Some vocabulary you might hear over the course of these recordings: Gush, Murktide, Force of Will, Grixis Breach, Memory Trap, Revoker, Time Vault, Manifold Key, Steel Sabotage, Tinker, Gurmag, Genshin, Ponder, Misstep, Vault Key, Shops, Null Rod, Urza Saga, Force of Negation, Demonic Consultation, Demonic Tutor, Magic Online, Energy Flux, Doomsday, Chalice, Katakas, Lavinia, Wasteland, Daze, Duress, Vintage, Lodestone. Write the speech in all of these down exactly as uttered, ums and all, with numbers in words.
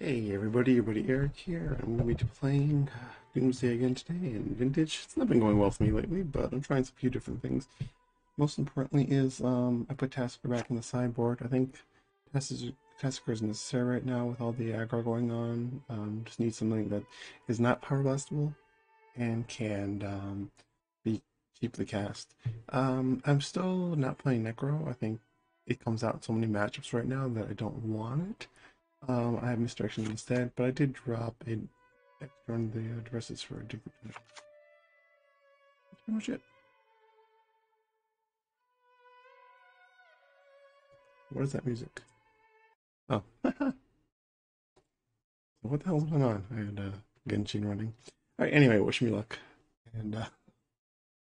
Hey everybody, everybody Eric here. I'm going to be playing Doomsday again today in Vintage. It's not been going well for me lately, but I'm trying a few different things. Most importantly is um, I put Tasigur back in the sideboard. I think Tasigur is necessary right now with all the aggro going on. Um, just need something that is not power blastable and can um, be keep the cast. Um, I'm still not playing Necro. I think it comes out in so many matchups right now that I don't want it. Um, I have Misdirection instead, but I did drop it on the uh, Duresses for a Dig Through Time. That's pretty much it. What is that music? Oh, what the hell's going on? I had uh, Genshin running. All right, anyway, wish me luck. And uh,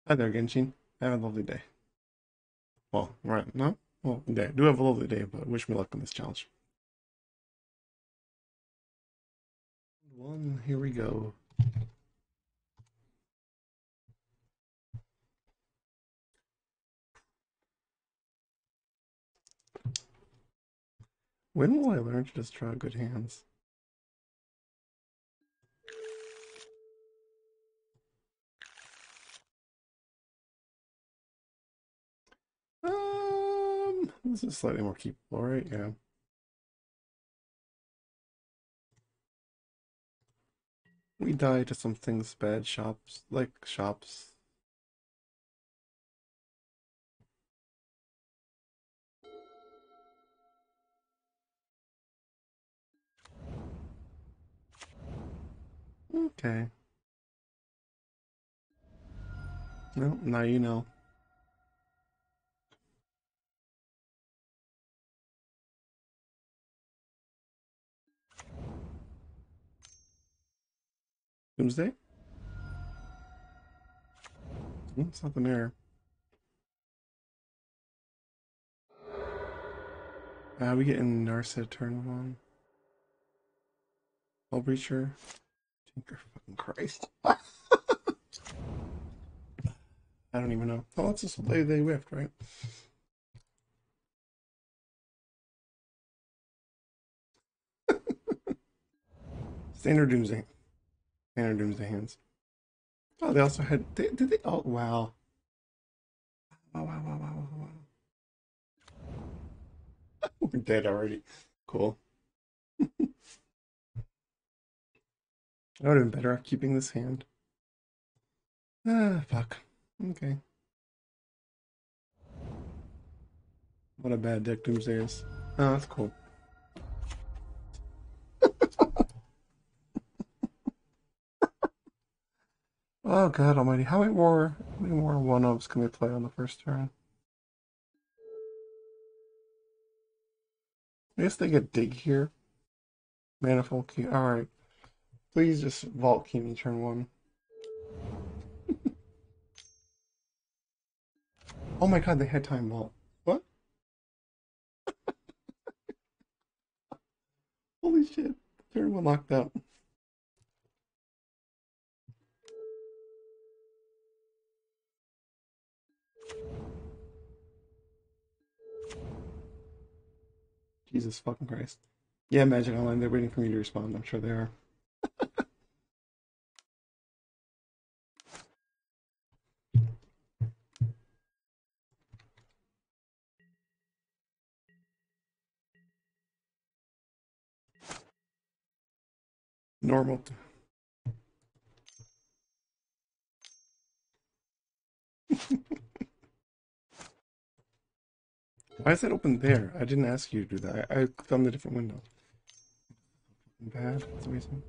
hi there, Genshin. Have a lovely day. Well, right, no, well, I do have a lovely day, but wish me luck on this challenge. One, here we go. When will I learn to just draw good hands? Um, this is slightly more keepable, right? Yeah. We die to some things bad, shops, like shops. Okay. Well, now you know. Doomsday? It's not the mirror. Uh, we get in Narset turn one. All Breacher. Tinker, fucking Christ. I don't even know. Oh, let's just play they whiffed, right? Standard Doomsday. Standard Doomsday hands. Oh, they also had. They, did they? Oh, wow. Wow, wow, wow, wow, wow. We're dead already. Cool. I would have been better off keeping this hand. Ah, fuck. Okay. What a bad deck Doomsday is. Oh, that's cool. Oh God Almighty! How many more, how many more one-ups can we play on the first turn? I guess they could dig here. Manifold key. All right, please just vault key me turn one. Oh my God! They had time vault. What? Holy shit! Turn one locked out. Jesus fucking Christ. Yeah, Magic Online, they're waiting for me to respond. I'm sure they are. Normal. Why is that open there? I didn't ask you to do that. I, I found a different window. Bad. That's amazing.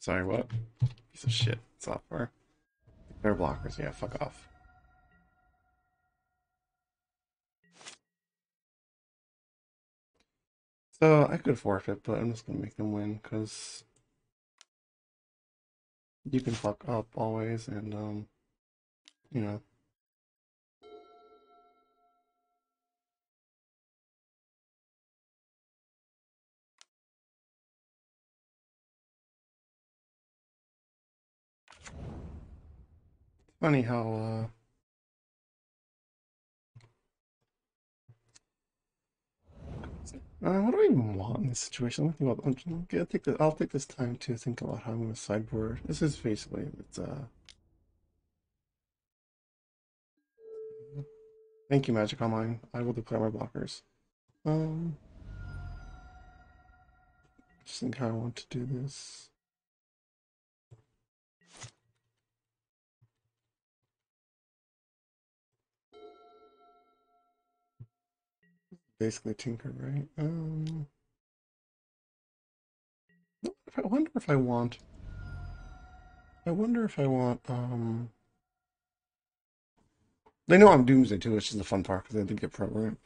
Sorry, what? Piece of shit software. They're blockers, yeah, fuck off. So I could forfeit, but I'm just gonna make him win because you can fuck up always, and um, you know. Funny how uh Uh, what do I even want in this situation? I'm thinking about, I'm, I'm gonna take this, I'll take this time to think about how I'm going to sideboard. This is basically, it's, uh... Thank you, Magic Online. I will declare my blockers. Um... Just think how I want to do this. Basically Tinker, right? Um, I wonder if I want, I wonder if I want, um, they know I'm Doomsday too, which is the fun part, because they did get programmed.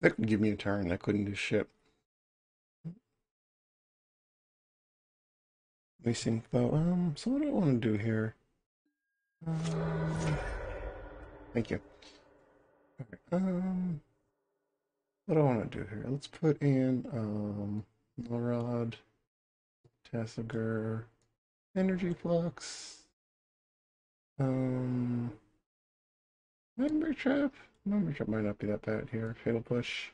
That could give me a turn, I couldn't do shit. Let me think though, um, so what do I want to do here? Um, thank you. Okay, um, what do I want to do here? Let's put in, um, Lorad, Tasigur, Energy Flux, um, Memory Trap? Memory Trap might not be that bad here. Fatal Push.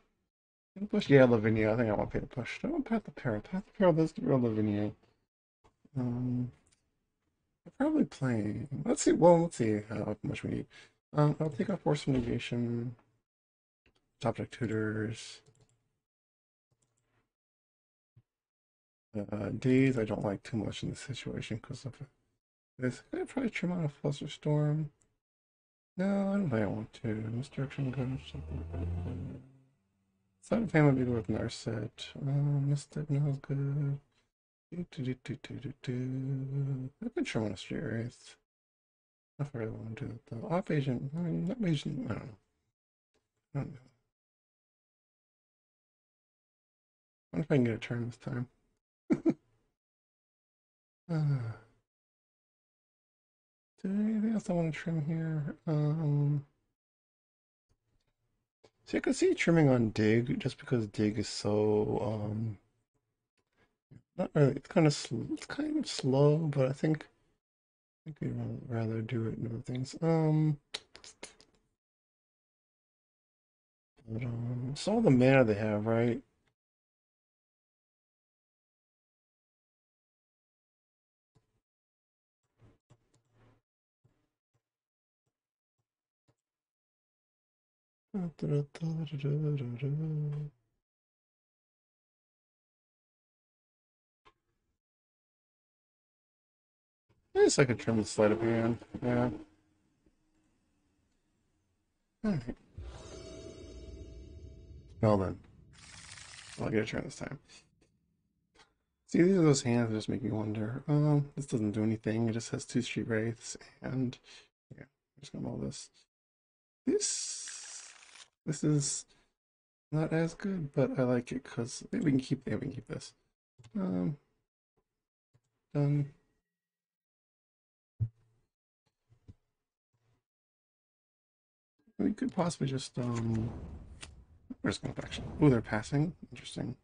Fatal Push? Yeah, Lavinia. I think I want Fatal Push. I want Path of Peril. Path of Peril does the real Lavinia. Um, I'm probably playing. Let's see, well, let's see how much we need. Um, I'll take off Force of Negation, Topic Tutors, uh, Daze I don't like too much in this situation because of this. Could I probably trim out a Fluster Storm? No, I don't think I want to. Misdirection Gush, something like that. Side of Hand would be good with Narset. Um, Misstep now is good. Do, do, do, do, do, do, do. I could trim out a Street Wraith. I don't really want to do that though. Off agent, I mean, not agent, I don't know. I don't know. I wonder if I can get a turn this time. uh, is there anything else I want to trim here? Um, so you can see trimming on Dig just because Dig is so, um, not really, it's kind of, it's kind of slow, but I think. I think we'd rather do it in other things. Um, but, um, it's all the mana they have, right? I guess I could trim the sleight of hand, yeah. Alright. Well then. I'll get a turn this time. See, these are those hands that just make me wonder. Um, this doesn't do anything, it just has two Street Wraiths, and... yeah, I'm just gonna roll this. This... This is... not as good, but I like it, because we can keep... yeah, we can keep this. Um... Done. We could possibly just, um, where's going to action? Oh, they're passing. Interesting.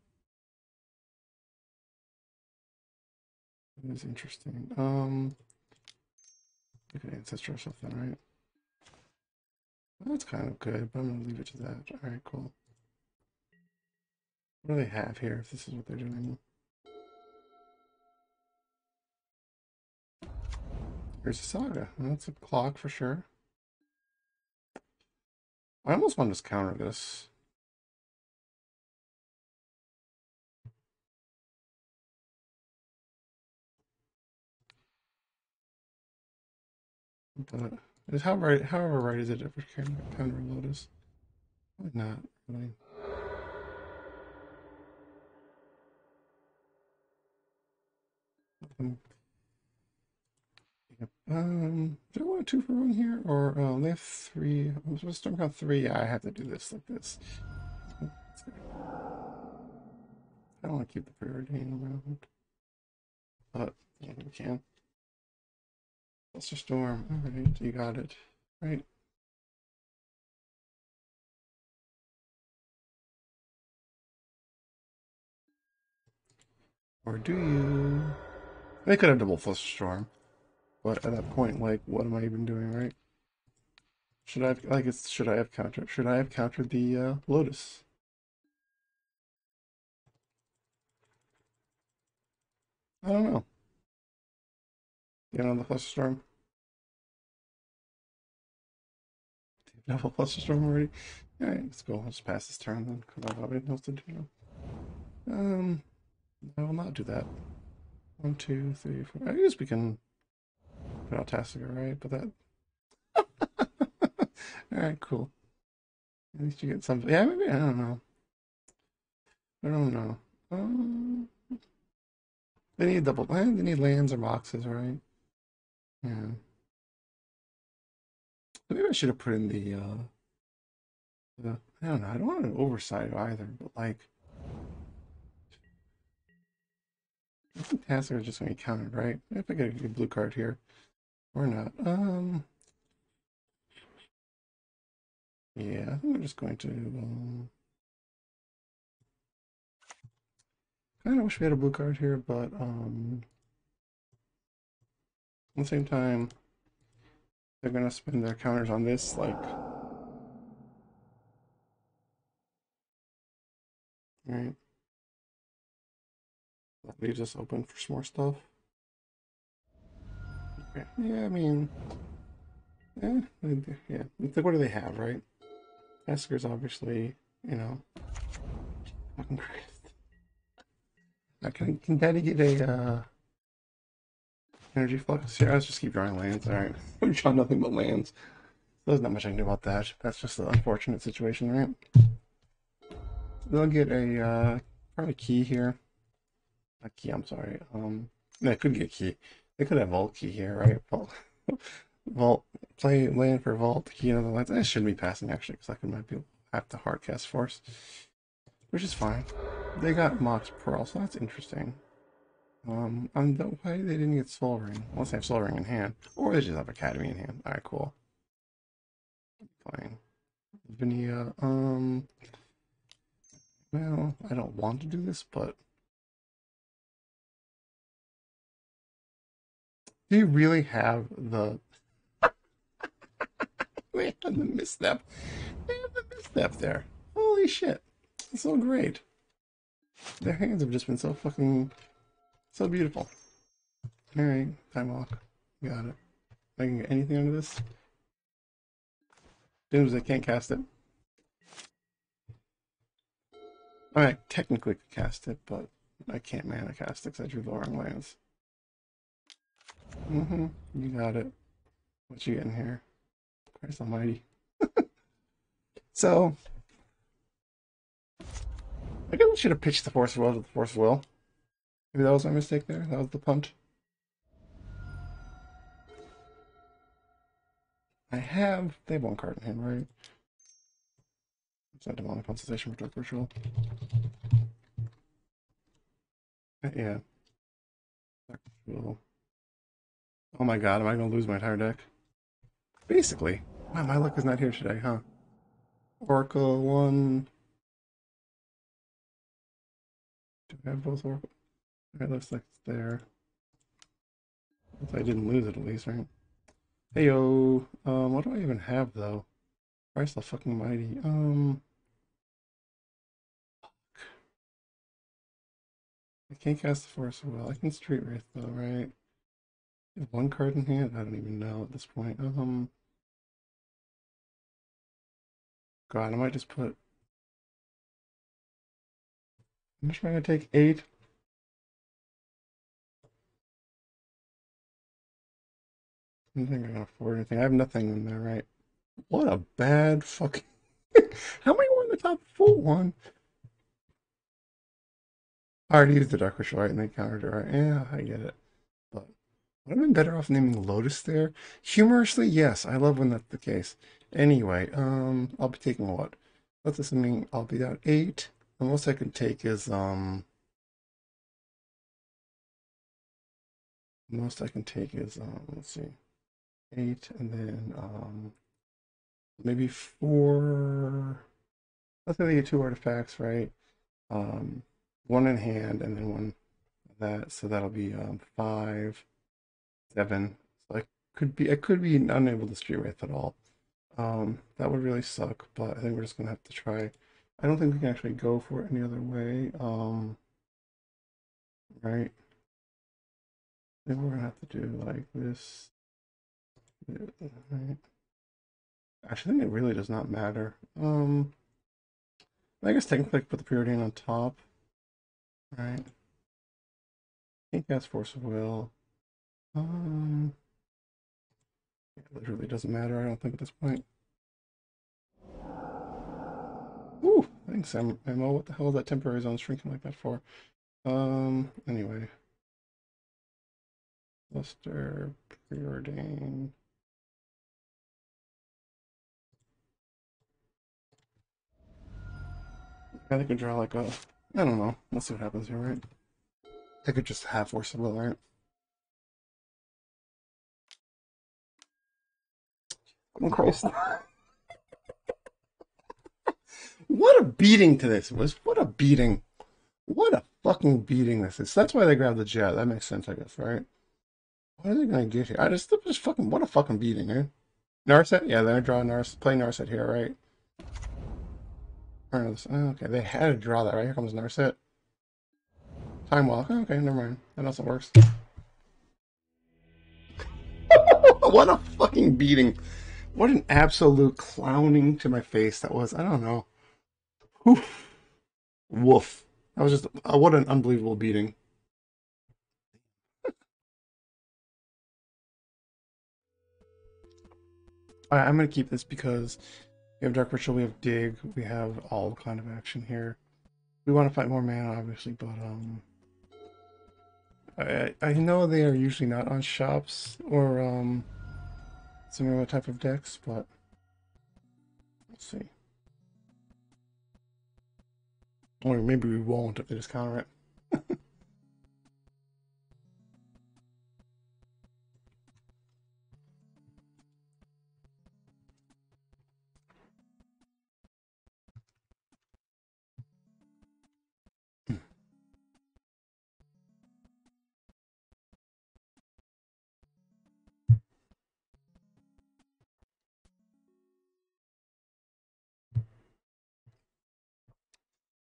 It is interesting. Um, look at Ancestral or something, right? Well, that's kind of good, but I'm going to leave it to that. All right, cool. What do they have here if this is what they're doing? Here's a Saga. Well, that's a clock for sure. I almost want to just counter this. But is how right however right is it if we're countering Lotus? Probably not really. Um, Yep. Um, do I want a two for one here? Or uh, they have three. I'm supposed to start out three. Yeah, I have to do this like this. I don't want to keep the Preordain around, but yeah, we can. Fluster Storm, alright, you got it, right? Or do you? They could have double Fluster Storm, but at that point, like, what am I even doing, right? Should I have, I guess, should I have countered, should I have countered the uh, Lotus? I don't know. Get on the Fluster Storm. Double Fluster Storm already? Alright, let's go. I'll just pass this turn then, because I've got nothing else to do. Um, I will not do that. One, two, three, four. I guess we can put out Tasigur, right? But that. Alright, cool. At least you get something. Yeah, maybe. I don't know. I don't know. Um. They need double land, they need lands or boxes, right? Yeah. Maybe I should have put in the, uh, the, I don't know, I don't want to oversight either, but like, I think Tasigur is just going to be countered, right? If I get a good blue card here, or not. Um, yeah, I think we're just going to, um, I kind of wish we had a blue card here, but um, at the same time, they're going to spend their counters on this, like, right? That leaves us open for some more stuff. Okay. Yeah, I mean, yeah, yeah. It's like, what do they have, right? Tassigur's obviously, you know, fucking crazy. Now, can, can Daddy get a uh, energy flux here? Yeah, let's just keep drawing lands. Alright, we draw nothing but lands. There's not much I can do about that. That's just an unfortunate situation, right? They'll get a uh, probably key here. Not key, I'm sorry. Um, they could get key. They could have vault key here, right? Vault, vault play land for vault key and other lands. I shouldn't be passing actually, because I could might be have to hard cast force, which is fine. They got Mox Pearl, so that's interesting. Um, I'm the way they didn't get Soul Ring, unless they have Soul Ring in hand, or they just have Academy in hand. Alright, cool. Fine. Lavinia, um, well, I don't want to do this, but do you really have the? We had the misstep. They have the misstep there. Holy shit! That's so great. Their hands have just been so fucking, so beautiful. Alright, Time Walk. Got it. I can get anything under this. Doomsday can't cast it. I mean, I technically could cast it, but I can't mana cast it because I drew the wrong lands. Mm-hmm. You got it. What you getting here? Christ almighty. So I guess I should have pitched the Force of Will to the Force of Will. Maybe that was my mistake there. That was the punt. I have... They have one card in hand, right? It's not Demonic Consultation for Dark Ritual. Uh, yeah. Dark Ritual. Oh my god, am I going to lose my entire deck? Basically. Wow, my luck is not here today, huh? Oracle one... Do I have both Oracle? Alright, looks like it's there. If I didn't lose it at least, right? Hey yo! Um, what do I even have though? Christ the fucking mighty. Um. Fuck. I can't cast the Force of Will. I can Street Wraith though, right? I have one card in hand? I don't even know at this point. Um. God, I might just put. I'm just trying to take eight. I don't think I can afford anything. I have nothing in there, right? What a bad fucking... How many were in the top four? One. I already used the Dark Ritual, right? And they countered it, right? Yeah, I get it. But would I have been better off naming Lotus there? Humorously, yes. I love when that's the case. Anyway, um, I'll be taking what? That's assuming I'll be down eight. The most I can take is um most I can take is um let's see, eight, and then um maybe four. Let's say they get two artifacts, right? Um one in hand and then one that, so that'll be um five, seven. So I could be I could be unable to Street Wraith at all. Um, that would really suck, but I think we're just going to have to try. I don't think we can actually go for it any other way. Um, right? I think we're going to have to do like this. Right? Actually, I think it really does not matter. Um, I guess technically I could put the preordain on top. Right? I think that's Force of Will. Um... It literally doesn't matter, I don't think, at this point. Ooh, thanks, M O. What the hell is that temporary zone shrinking like that for? Um, anyway. Fluster, preordain. I think I could draw like a... I don't know. Let's see what happens here, right? I could just have Force of Will, right? Christ. What a beating to this was. What a beating. What a fucking beating this is. That's why they grabbed the jet. That makes sense, I guess, right? What are they going to get here? I just, just fucking, what a fucking beating, eh? Narset? Yeah, they're drawing Narset. Play Narset here, right? Okay, they had to draw that, right? Here comes Narset. Time Walk. Okay, never mind. That also works. What a fucking beating. What an absolute clowning to my face that was. I don't know. Oof. Woof. That was just, uh, what an unbelievable beating. All right, I'm going to keep this because we have Dark Ritual, we have Dig, we have all kind of action here. We want to fight more mana, obviously, but um, I, I know they are usually not on Shops or... um. similar type of decks, but let's see. Or maybe we won't if they just counter it.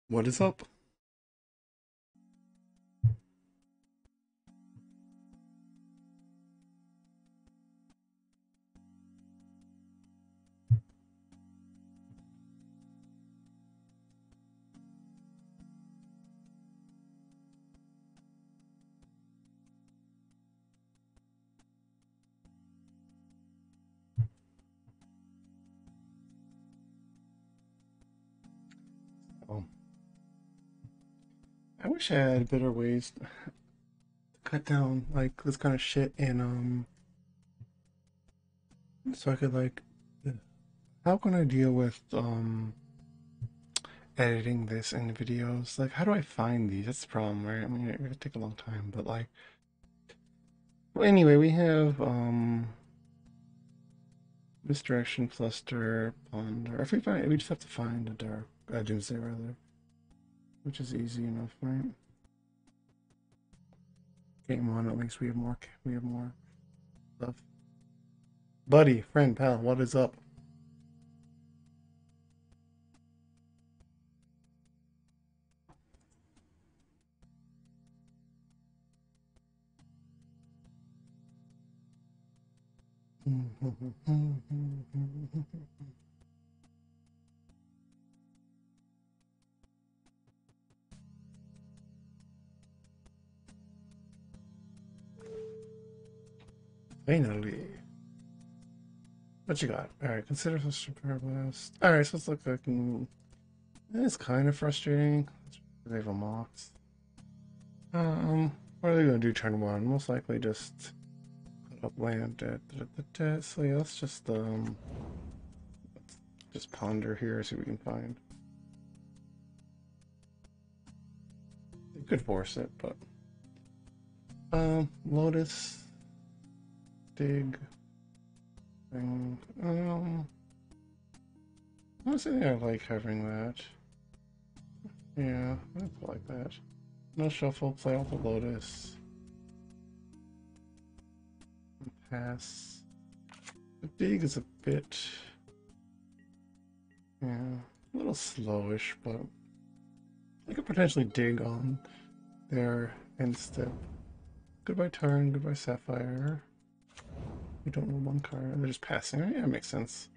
What is up? I wish I had better ways to cut down like this kind of shit, and um so I could like, how can I deal with um editing this in the videos? Like, how do I find these? That's the problem, right? I mean, it would take a long time, but like, well, anyway, we have um Misdirection, Fluster, Ponder. If we find, we just have to find a dark uh, Doomsday rather. Which is easy enough, right? Game one, at least we have more. We have more stuff. Buddy, friend, pal, what is up? Finally. What you got? Alright, consider Fluster Blast. Alright, so it's like I can... It's kind of frustrating. They have a Mox. Um, what are they going to do turn one? Most likely just... Put up land. Da, da, da, da, da. So yeah, let's just, um... just ponder here, see what we can find. They could force it, but... Um, Lotus... Dig... Thing... Um... Honestly, I like having that. Yeah, I like that. No shuffle, play off the Lotus. Pass. The Dig is a bit... Yeah, a little slowish, but... I could potentially dig on their end step. Goodbye Tarn, goodbye Sapphire. We don't know one card. They're just passing. Yeah, it makes sense.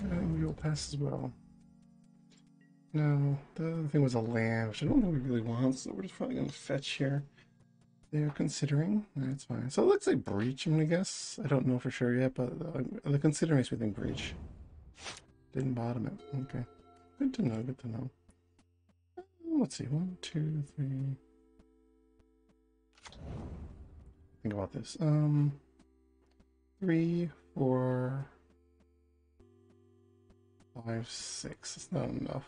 And you'll pass as well. No, the other thing was a land, which I don't know we really want, so we're just probably going to fetch here. They're considering. That's fine. So let's say Breach, I'm going to guess. I don't know for sure yet, but the consider makes me think Breach. Didn't bottom it. Okay. Good to know, good to know. Let's see. One, two, three. Think about this. Um, three, four, five, six. It's not enough.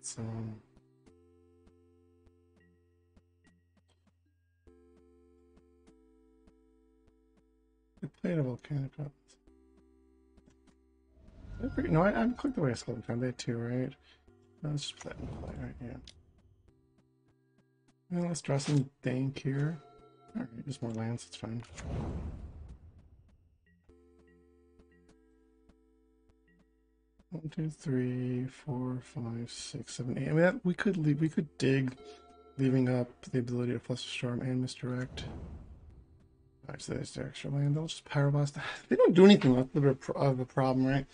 It's, um... I played a volcanic up. No, I, I clicked the way I scrolled down there too, right? No, let's just put that in play right here. Now let's draw some dank here. Alright, there's more lands, it's fine. One, two, three, four, five, six, seven, eight. I mean, that, we could leave, we could dig, leaving up the ability to Fluster Storm and Misdirect. Alright, so there's the extra land. They'll just power blast. They don't do anything. That's a bit of a problem, right?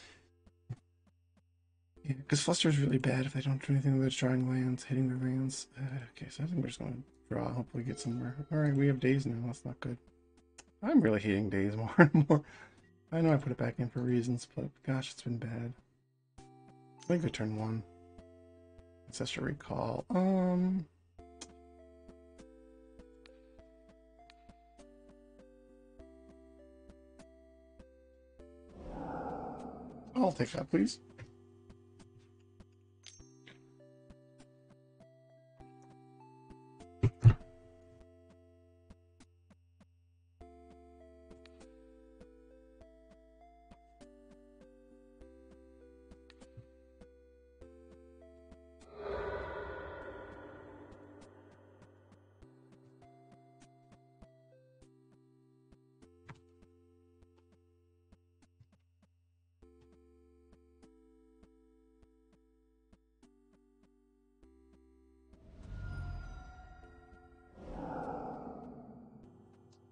Yeah, because Fluster is really bad if they don't do anything. They're drawing lands, hitting their lands. Uh, okay, so I think we're just going to draw, hopefully get somewhere. Alright, we have Daze now. That's not good. I'm really hating Daze more and more. I know I put it back in for reasons, but gosh, it's been bad. I think I turn one. Ancestral Recall. Um... I'll take that, please.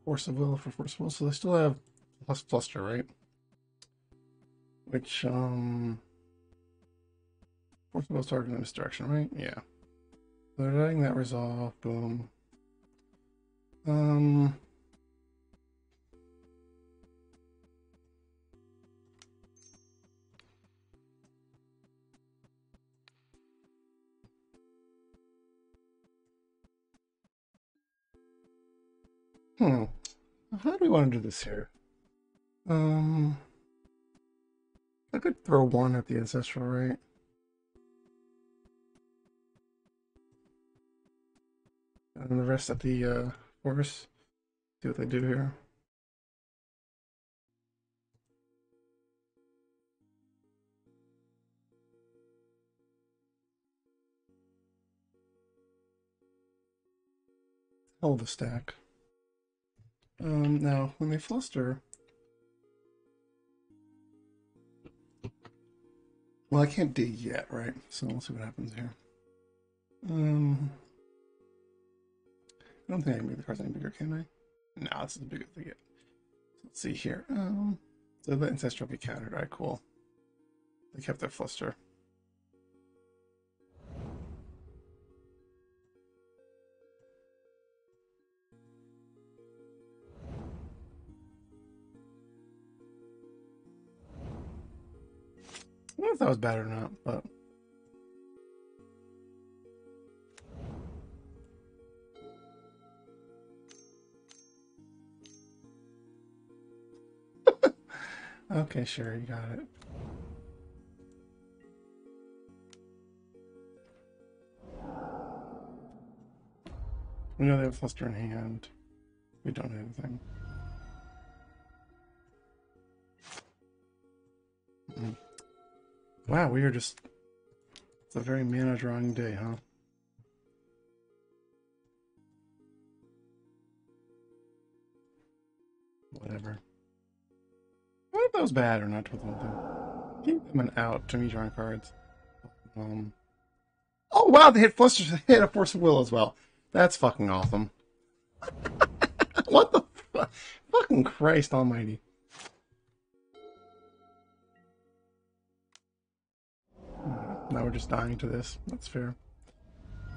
Force of Will for Force of Will, so they still have plus Fluster, right? Which, um... Force of Will's targeting this direction, right? Yeah. So they're letting that resolve, boom. Um... Hmm. How do we want to do this here? Um, I could throw one at the Ancestral, right? And the rest at the uh, Force. See what they do here. Hell of a stack. Um, now, when they Fluster... Well, I can't dig yet, right? So we'll see what happens here. Um... I don't think I can make the cards any bigger, can I? No, nah, this is a bigger thing yet. Let's see here. Um, so the Ancestral will be countered. Alright, cool. They kept their Fluster. I don't know if that was bad or not, but... Okay, sure, you got it. We know they have Fluster in hand. We don't have anything. Mm. Wow, we are just... It's a very mana-drawing day, huh? Whatever. I don't know if that was bad or not. Keep them an out to me drawing cards. Um, oh wow, they hit Fluster. They hit a Force of Will as well. That's fucking awesome. What the fu fucking Christ almighty. Now we're just dying to this. That's fair.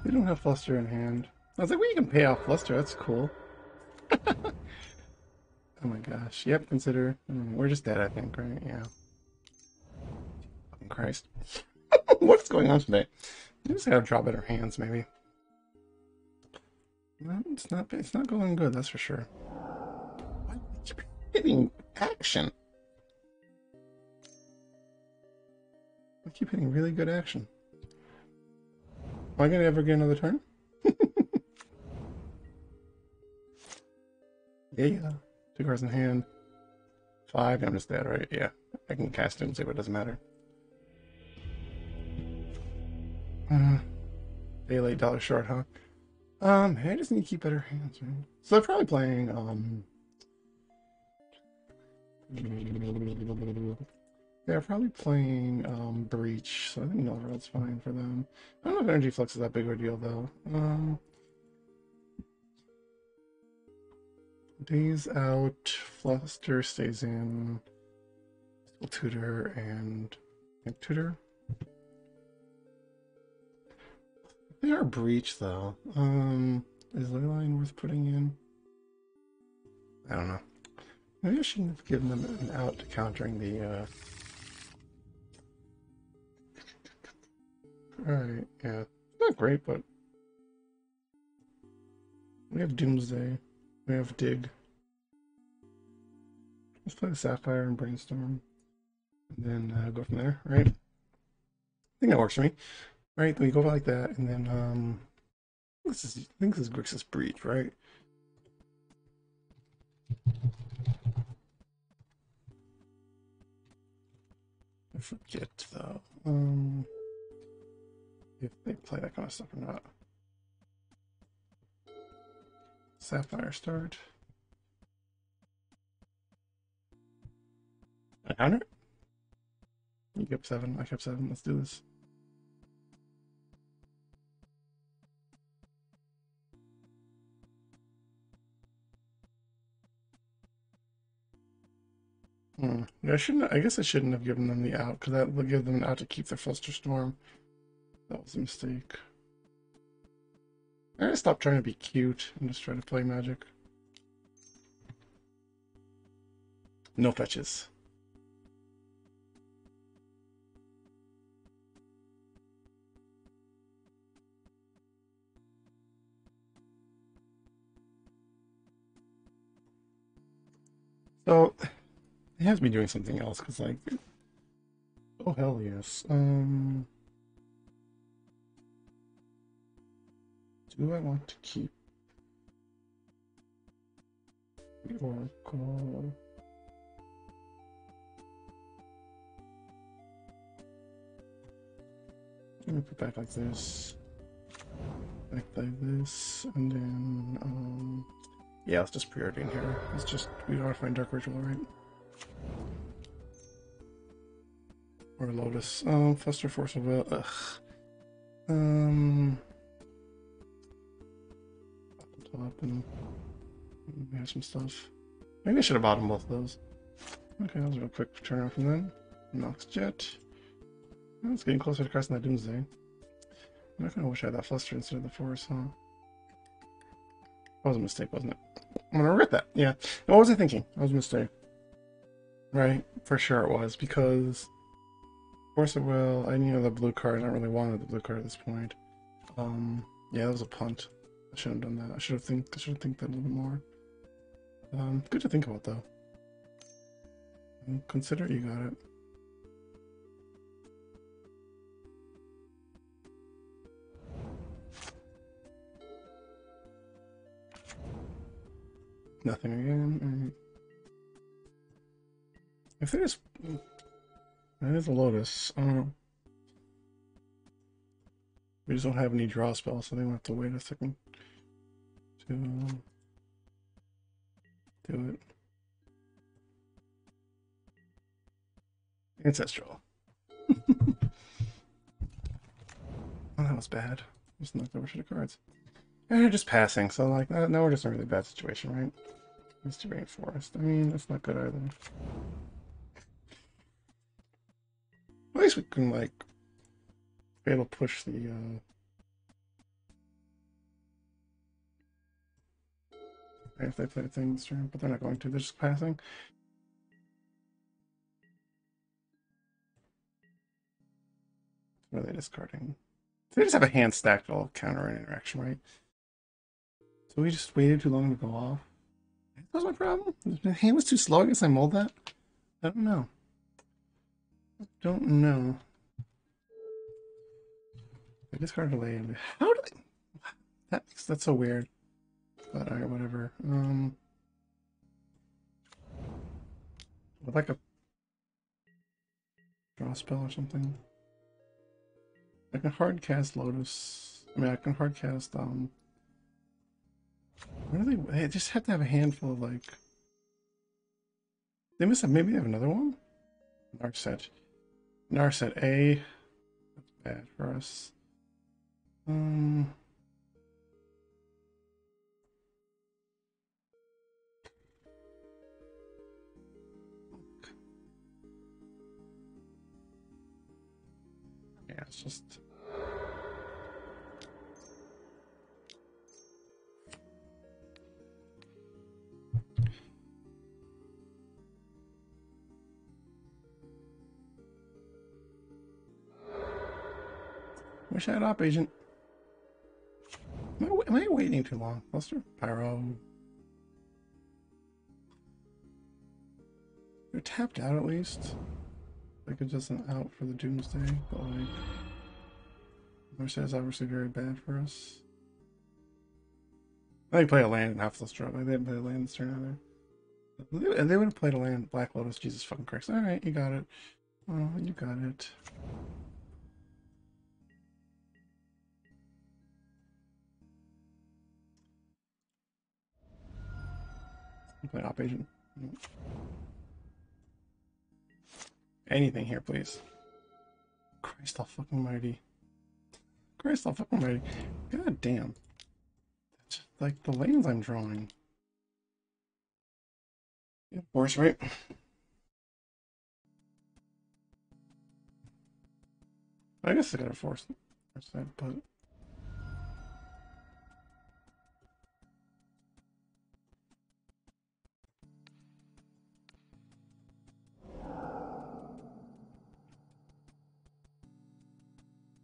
We don't have Fluster in hand. I was like, well, you can pay off Fluster. That's cool. Oh my gosh. Yep, consider. Mm, we're just dead, I think, right? Yeah. Fucking Christ. What's going on today? We just gotta draw better hands, maybe. No, it's not, it's not going good, that's for sure. Why do you keep hitting action? I keep hitting really good action. Am I gonna ever get another turn? Yeah, yeah. Two cards in hand. Five, I'm just dead, right? Yeah. I can cast him, see what doesn't matter. Uh, Daylight dollar short, huh? Um, I just need to keep better hands, right? So I'm probably playing, um... They're probably playing, um, Breach, so I think Null World's fine for them. I don't know if Energy Flux is that big of a deal, though. Um... Daze out, Fluster stays in, Tutor, and, and Tutor. They are Breach, though. Um, is Leyline worth putting in? I don't know. Maybe I shouldn't have given them an out to countering the, uh... Alright, yeah. Not great, but... We have Doomsday. We have Dig. Let's play the Sapphire and Brainstorm. And then uh, go from there, right? I think that works for me. Right, then we go like that, and then, um, this is, I think this is Grixis Breach, right? I forget, though, um, if they play that kind of stuff or not. Sapphire start. I counter it? You kept seven, I kept seven, let's do this. Hmm. Yeah, I shouldn't. I guess I shouldn't have given them the out because that would give them an out to keep their Fluster Storm. That was a mistake. I gotta stop trying to be cute and just try to play Magic. No fetches. So. It has me doing something else, because, like, oh, hell yes. Um, do I want to keep the Oracle? Let me put back like this, back like this, and then, um, yeah, let's just preordain here. Let's just, we gotta find Dark Ritual, right? Or Lotus. Um, Fluster, Force of Will. Ugh. Um. Top and we have some stuff. Maybe I should have bottomed both of those. Okay, that was a real quick turnaround from them. Nox Jet. Well, it's getting closer to crossing that Doomsday. I kind of wish I had that Fluster instead of the Force, huh? That was a mistake, wasn't it? I'm gonna regret that. Yeah. What was I thinking? That was a mistake. Right, for sure it was, because Force of Will, I knew the blue card, I don't really wanted the blue card at this point. Um, yeah, that was a punt. I shouldn't have done that. I should have think I should have think that a little bit more. Um, good to think about though. Consider you got it. Nothing again. All right. If there's, that is a Lotus. I don't know. We just don't have any draw spells, so they won't have to wait a second to do it. Ancestral. Well, that was bad. Just knocked over shit of cards. And they're just passing, so like now we're just in a really bad situation, right? It's to reinforced. I mean, that's not good either. At least we can like fatal push the uh if they play a thing this turn, but they're not going to, they're just passing. What are they discarding? They just have a hand stacked all counter and interaction, right? So we just waited too long to go off. That was my problem. The hand was too slow. I guess I mulled that. I don't know. I don't know. I discarded a land. How do they? That makes that's so weird. But alright, whatever. Um, would like a draw spell or something. I can hard cast Lotus. I mean, I can hard cast, um... What are they? They just have to have a handful of, like... They must have... Maybe they have another one? Narset. Narset A. That's bad for us. Um... Yeah, it's just... Wish I had op agent. Am I, am I waiting too long? Fluster? Pyro. You're tapped out at least. I could just an out for the Doomsday, but like Narset is obviously very bad for us. They play a land and half the struggle. They didn't play a land this turn either. And they would have played a land, Black Lotus, Jesus fucking Christ. Alright, you got it. Oh, you got it. Play op agent. Anything here, please. Christ all fucking mighty. Christ all fucking mighty. God damn. That's like the lanes I'm drawing. Yeah, of course, right? I guess I gotta force that, but.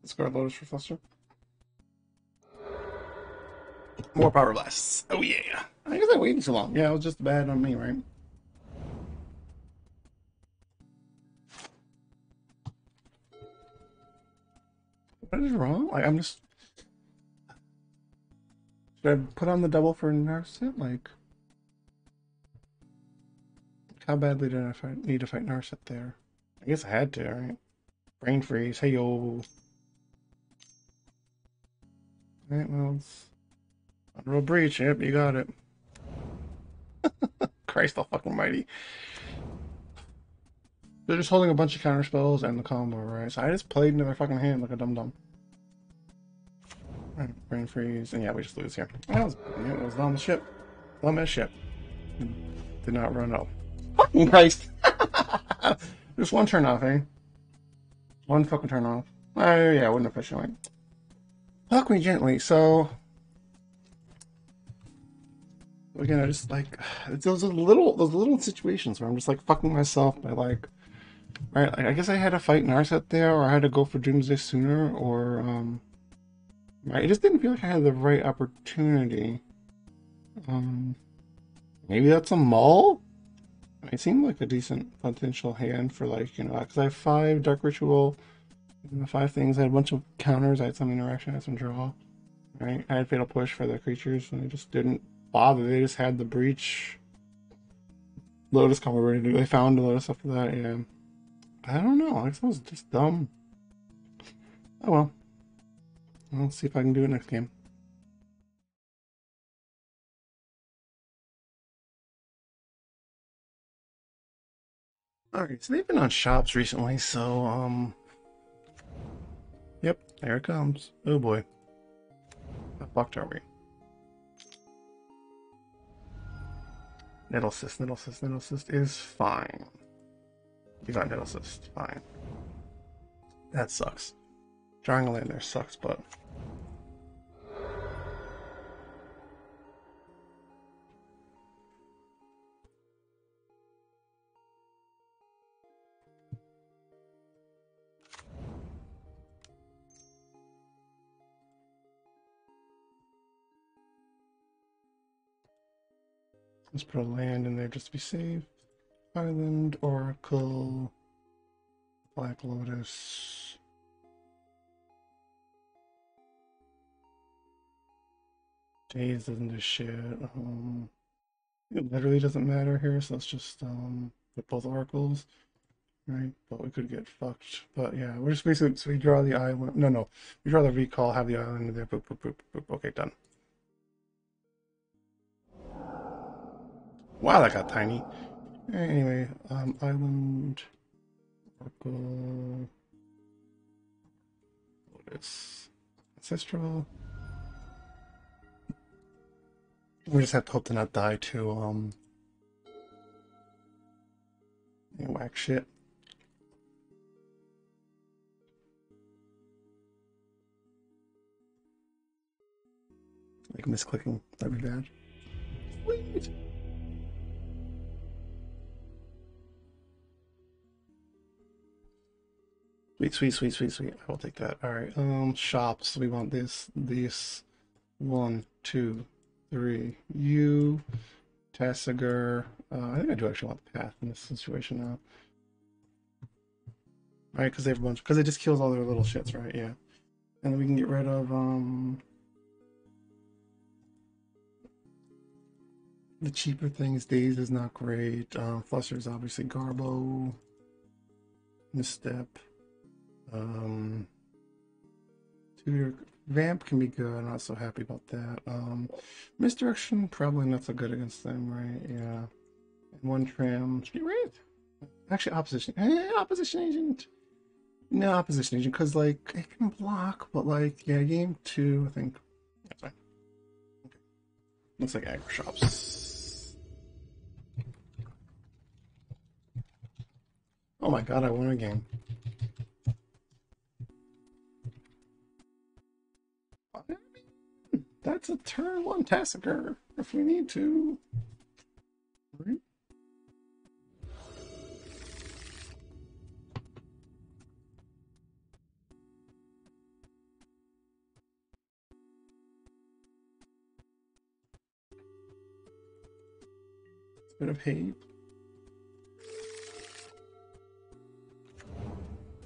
Discard Lotus for Fluster. More Power Blasts. Oh yeah. I guess I waited too long. Yeah, it was just bad on me, right? What is wrong? Like, I'm just... Should I put on the double for Narset? Like... How badly did I fight, need to fight Narset there? I guess I had to, right? Brain Freeze. Hey yo. Alright, well, it's Unreal Breach. Yep, you got it. Christ all fucking mighty. They're just holding a bunch of counter spells and the combo, right? So I just played into their fucking hand like a dum-dum. Alright, Brain Freeze. And yeah, we just lose here. That was, yeah, it was dumb as shit. Dumb as shit. Did not run out. Fucking Christ! Just one turn off, eh? One fucking turn off. Oh, yeah, I wouldn't have pushed it, like. Fuck me gently, so again I just like it's those little those little situations where I'm just like fucking myself by like right like I guess I had to fight Narset there or I had to go for Doomsday sooner or um right, I just didn't feel like I had the right opportunity. Um maybe that's a mull? It seemed like a decent potential hand for, like, you know, because I have five Dark Ritual, you know, five things. I had a bunch of counters. I had some interaction, I had some draw. Right? I had Fatal Push for the creatures, and they just didn't bother. They just had the Breach Lotus combo ready. They found a Lotus after that, and I don't know. I guess that was just dumb. Oh well. I'll see if I can do it next game. Alright, so they've been on Shops recently, so, um... yep, there it comes. Oh boy. How fucked are we? Nettle Cyst, Nettle Cyst, Nettle Cyst is fine. You got Nettle Cyst, fine. That sucks. Drawing a land there sucks, but... let's put a land in there just to be safe. Island, Oracle, Black Lotus. Daze doesn't do shit. Um, it literally doesn't matter here, so let's just um, put both Oracles. Right? But we could get fucked. But yeah, we're just basically, so we draw the island. No, no. We draw the recall, have the island in there. Boop, boop, boop, boop. Okay, done. Wow, that got tiny. Anyway, um, island, Oracle, Lotus, Ancestral. We just have to hope to not die to, um, any whack shit. Like misclicking, that'd be bad. Sweet! Sweet, sweet, sweet, sweet, sweet. I will take that. All right. Um, Shops. We want this, this, one, two, three. You, Tasigur. Uh, I think I do actually want the path in this situation now. Right, because they have a bunch. Because it just kills all their little shits, right? Yeah. And then we can get rid of um the cheaper things. Daze is not great. Um, Fluster is obviously Garbo. Misstep. Um, Tutor Vamp can be good. I'm not so happy about that. Um, Misdirection probably not so good against them, right? Yeah. And one Tram Street Wraith. Actually, opposition. Eh, opposition agent. No opposition agent, because like it can block, but like yeah, game two, I think. That's right. Okay. Looks like aggro Shops. Oh my god! I won a game. That's a turn one Tasigur if we need to. Right. Bit of hate.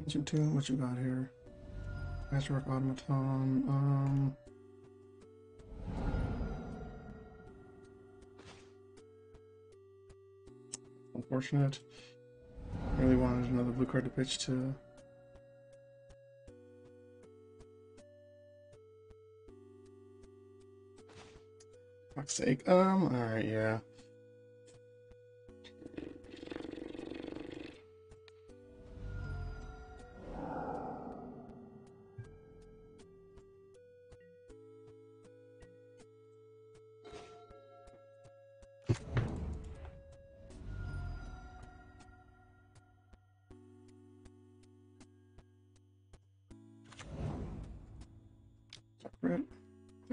Ancient Tomb, what you got here? Masterwork Automaton. Um. Unfortunate. I really wanted another blue card to pitch to. Fuck's sake. Um, alright, yeah.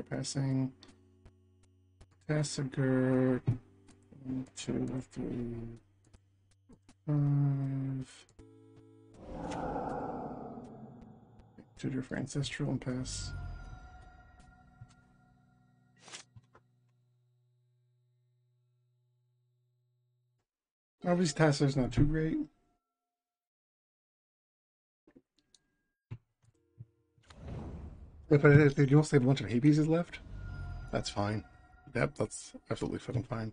Passing Tasigur, one, two, three, five. Tutor for Ancestral and pass. Oh, Obviously, Tasso's not too great. But if they don't have a bunch of hay pieces left, that's fine. Yep, that's absolutely fucking fine.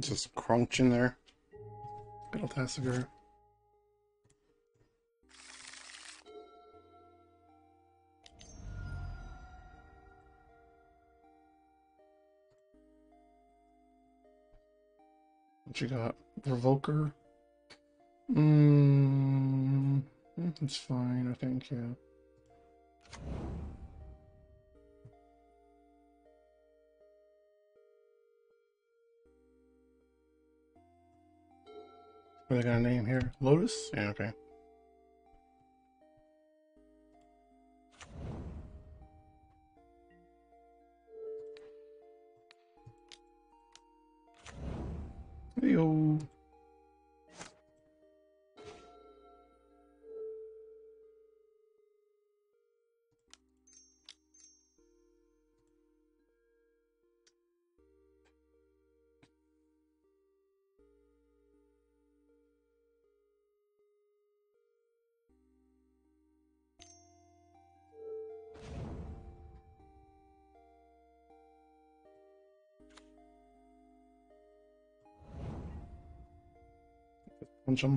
Just crunch in there. Good old Tasigur. What you got? Revoker? Mmm. It's fine, I think, yeah. What do they got a name here? Lotus? Yeah, okay. Hey-o. Punch him.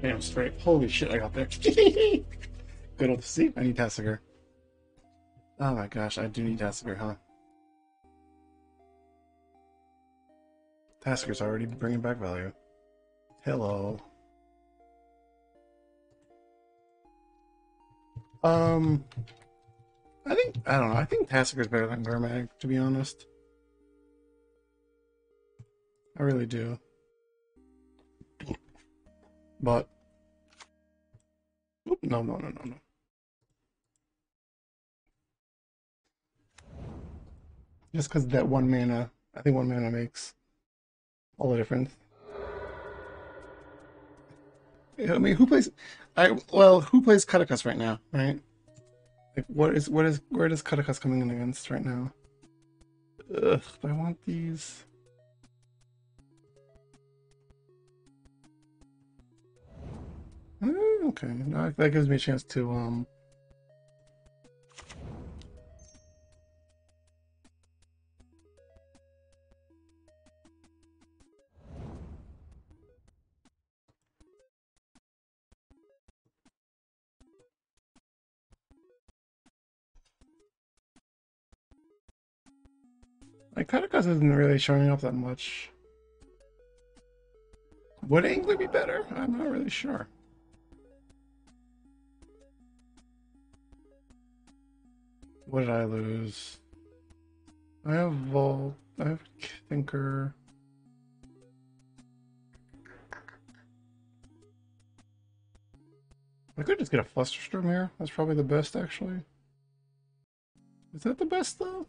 Damn straight. Holy shit, I got there. Good old see. I need Tasigur. Oh my gosh, I do need Tasigur, huh? Tasigur's already bringing back value. Hello. Um... I think, I don't know, I think Tasigur's better than Gurmag, to be honest. I really do. But... Oop, no, no, no, no, no. Just because that one mana, I think one mana makes all the difference. I mean, who plays... I Well, who plays Katakas right now, right? Like what is what is where does Katakas coming in against right now? Ugh, but I want these. Oh, okay, no, that gives me a chance to um. Like, Katakas isn't really showing up that much. Would Angler be better? I'm not really sure. What did I lose? I have Vault. I have Tinker. I could just get a Fluster Storm here. That's probably the best, actually. Is that the best, though?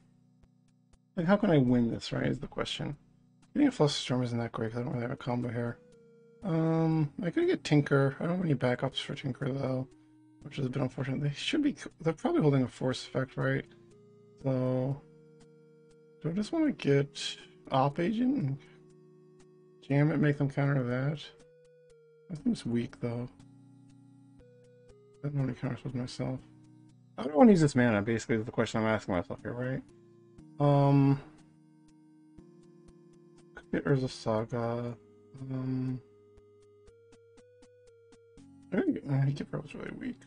Like, how can I win this, right, is the question. Getting a Fluster Storm isn't that great because I don't really have a combo here. Um, I could get Tinker. I don't have any backups for Tinker, though, which is a bit unfortunate. They should be... They're probably holding a Force effect, right? So... Do I just want to get Op Agent and jam it, make them counter that? That seems weak, though. I don't know any counters with myself. I don't want to use this mana, basically, is the question I'm asking myself here, right? Um, could get Urza Saga. Um, I think it was really weak.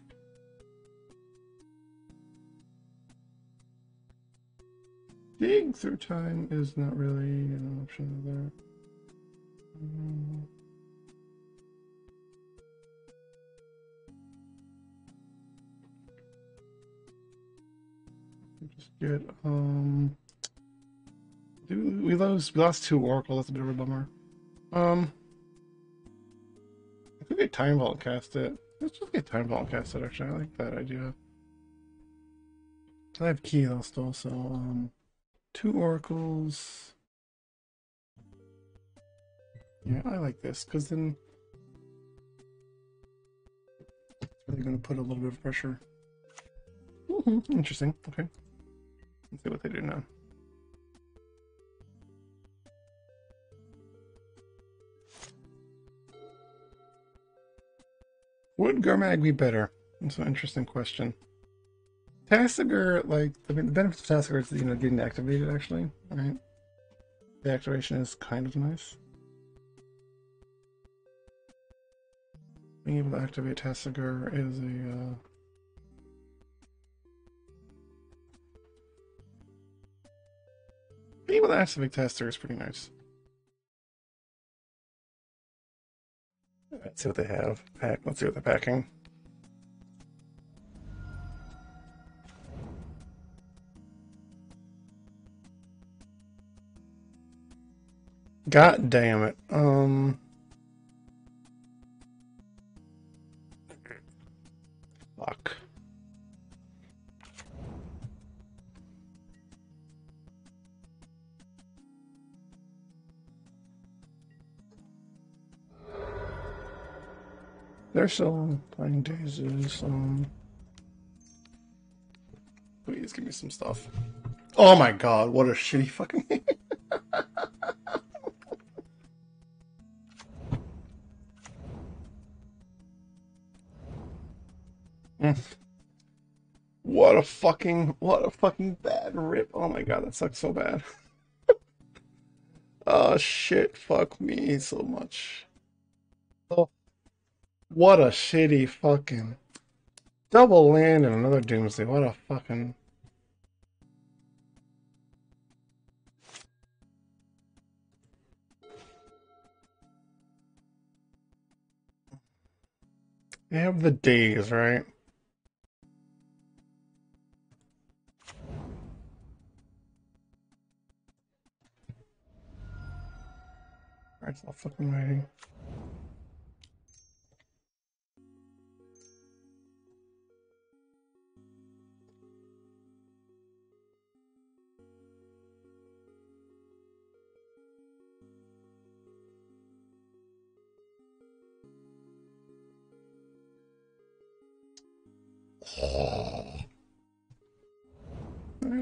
Dig Through Time is not really an option there. Um, just get um we lost we lost two Oracle, that's a bit of a bummer. Um I could get Time Vault cast it. Let's just get Time Vault cast it actually. I like that idea. I have Key lost also. Um two Oracles. Yeah, I like this, because then it's really going to put a little bit of pressure. Mm-hmm. Interesting. Okay. Let's see what they do now. Would Garmag be better? That's an interesting question. Tasigur, like, I mean, the benefit of Tasigur is, you know, getting activated, actually, right? The activation is kind of nice. Being able to activate Tasigur is a, uh... being able to activate Tasigur is pretty nice. Let's see what they have. Pack. Let's see what they're packing. God damn it. Um. Fuck. They're still playing Daze. Um. Please give me some stuff. Oh my god, what a shitty fucking game. What a fucking, what a fucking bad rip. Oh my god, that sucks so bad. Oh shit, fuck me so much. Oh, what a shitty fucking double land and another Doomsday. What a fucking... They have the Daze, right? It's all fucking waiting.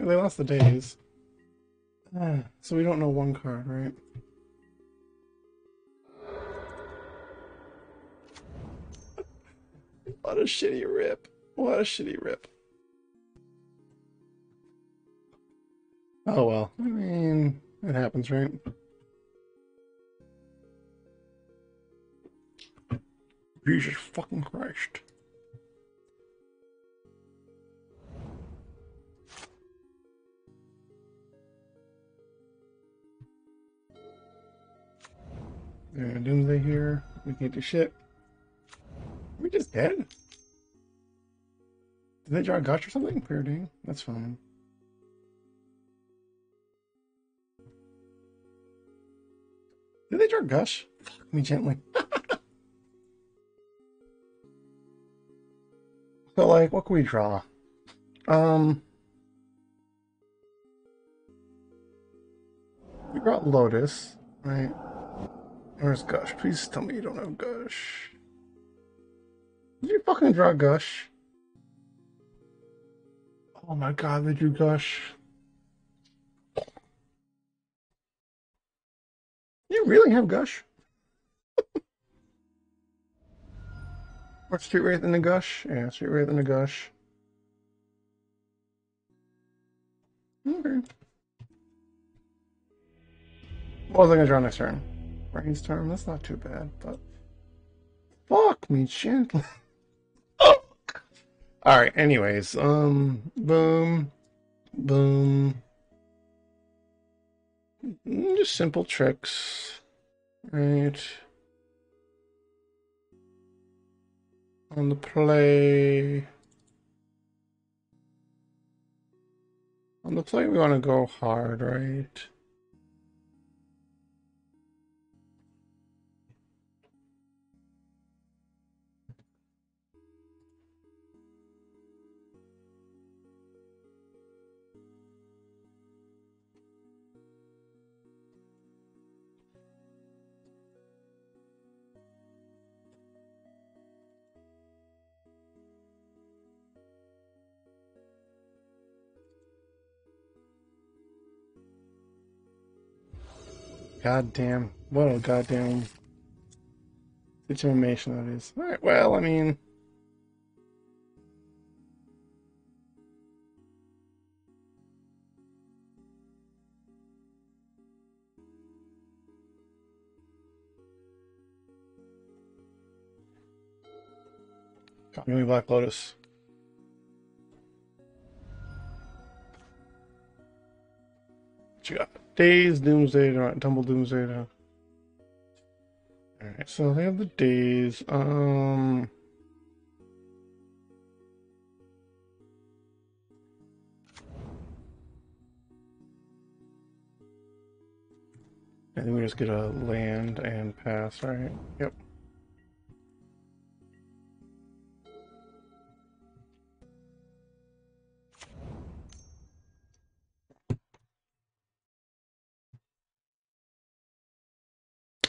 They lost the Daze. Ah, so we don't know one card, right? What a shitty rip. What a shitty rip. Oh well. I mean, it happens, right? Jesus fucking Christ. There's a Doomsday here. We can't do shit. We just dead? Did they draw a Gush or something? Pure. That's fine. Did they draw a Gush? Fuck me gently. So like, what can we draw? Um, we brought Lotus, right? Where's Gush? Please tell me you don't have Gush. Did you fucking draw Gush? Oh my god, did you Gush? You really have Gush? Or Street Wraith in the Gush? Yeah, Street Wraith in the Gush. Okay. What was I gonna draw next turn? Brainstorm? That's not too bad, but... Fuck me gently. All right, anyways, um, boom, boom, just simple tricks, right, on the play, on the play we want to go hard, right? Goddamn. What a goddamn situation that is. Alright, well, I mean... Copy Black Lotus. What you got? Daze, Doomsday, Tumble Doomsday. No. Alright, so they have the Daze. Um. I think we just get a land and pass, right? Yep.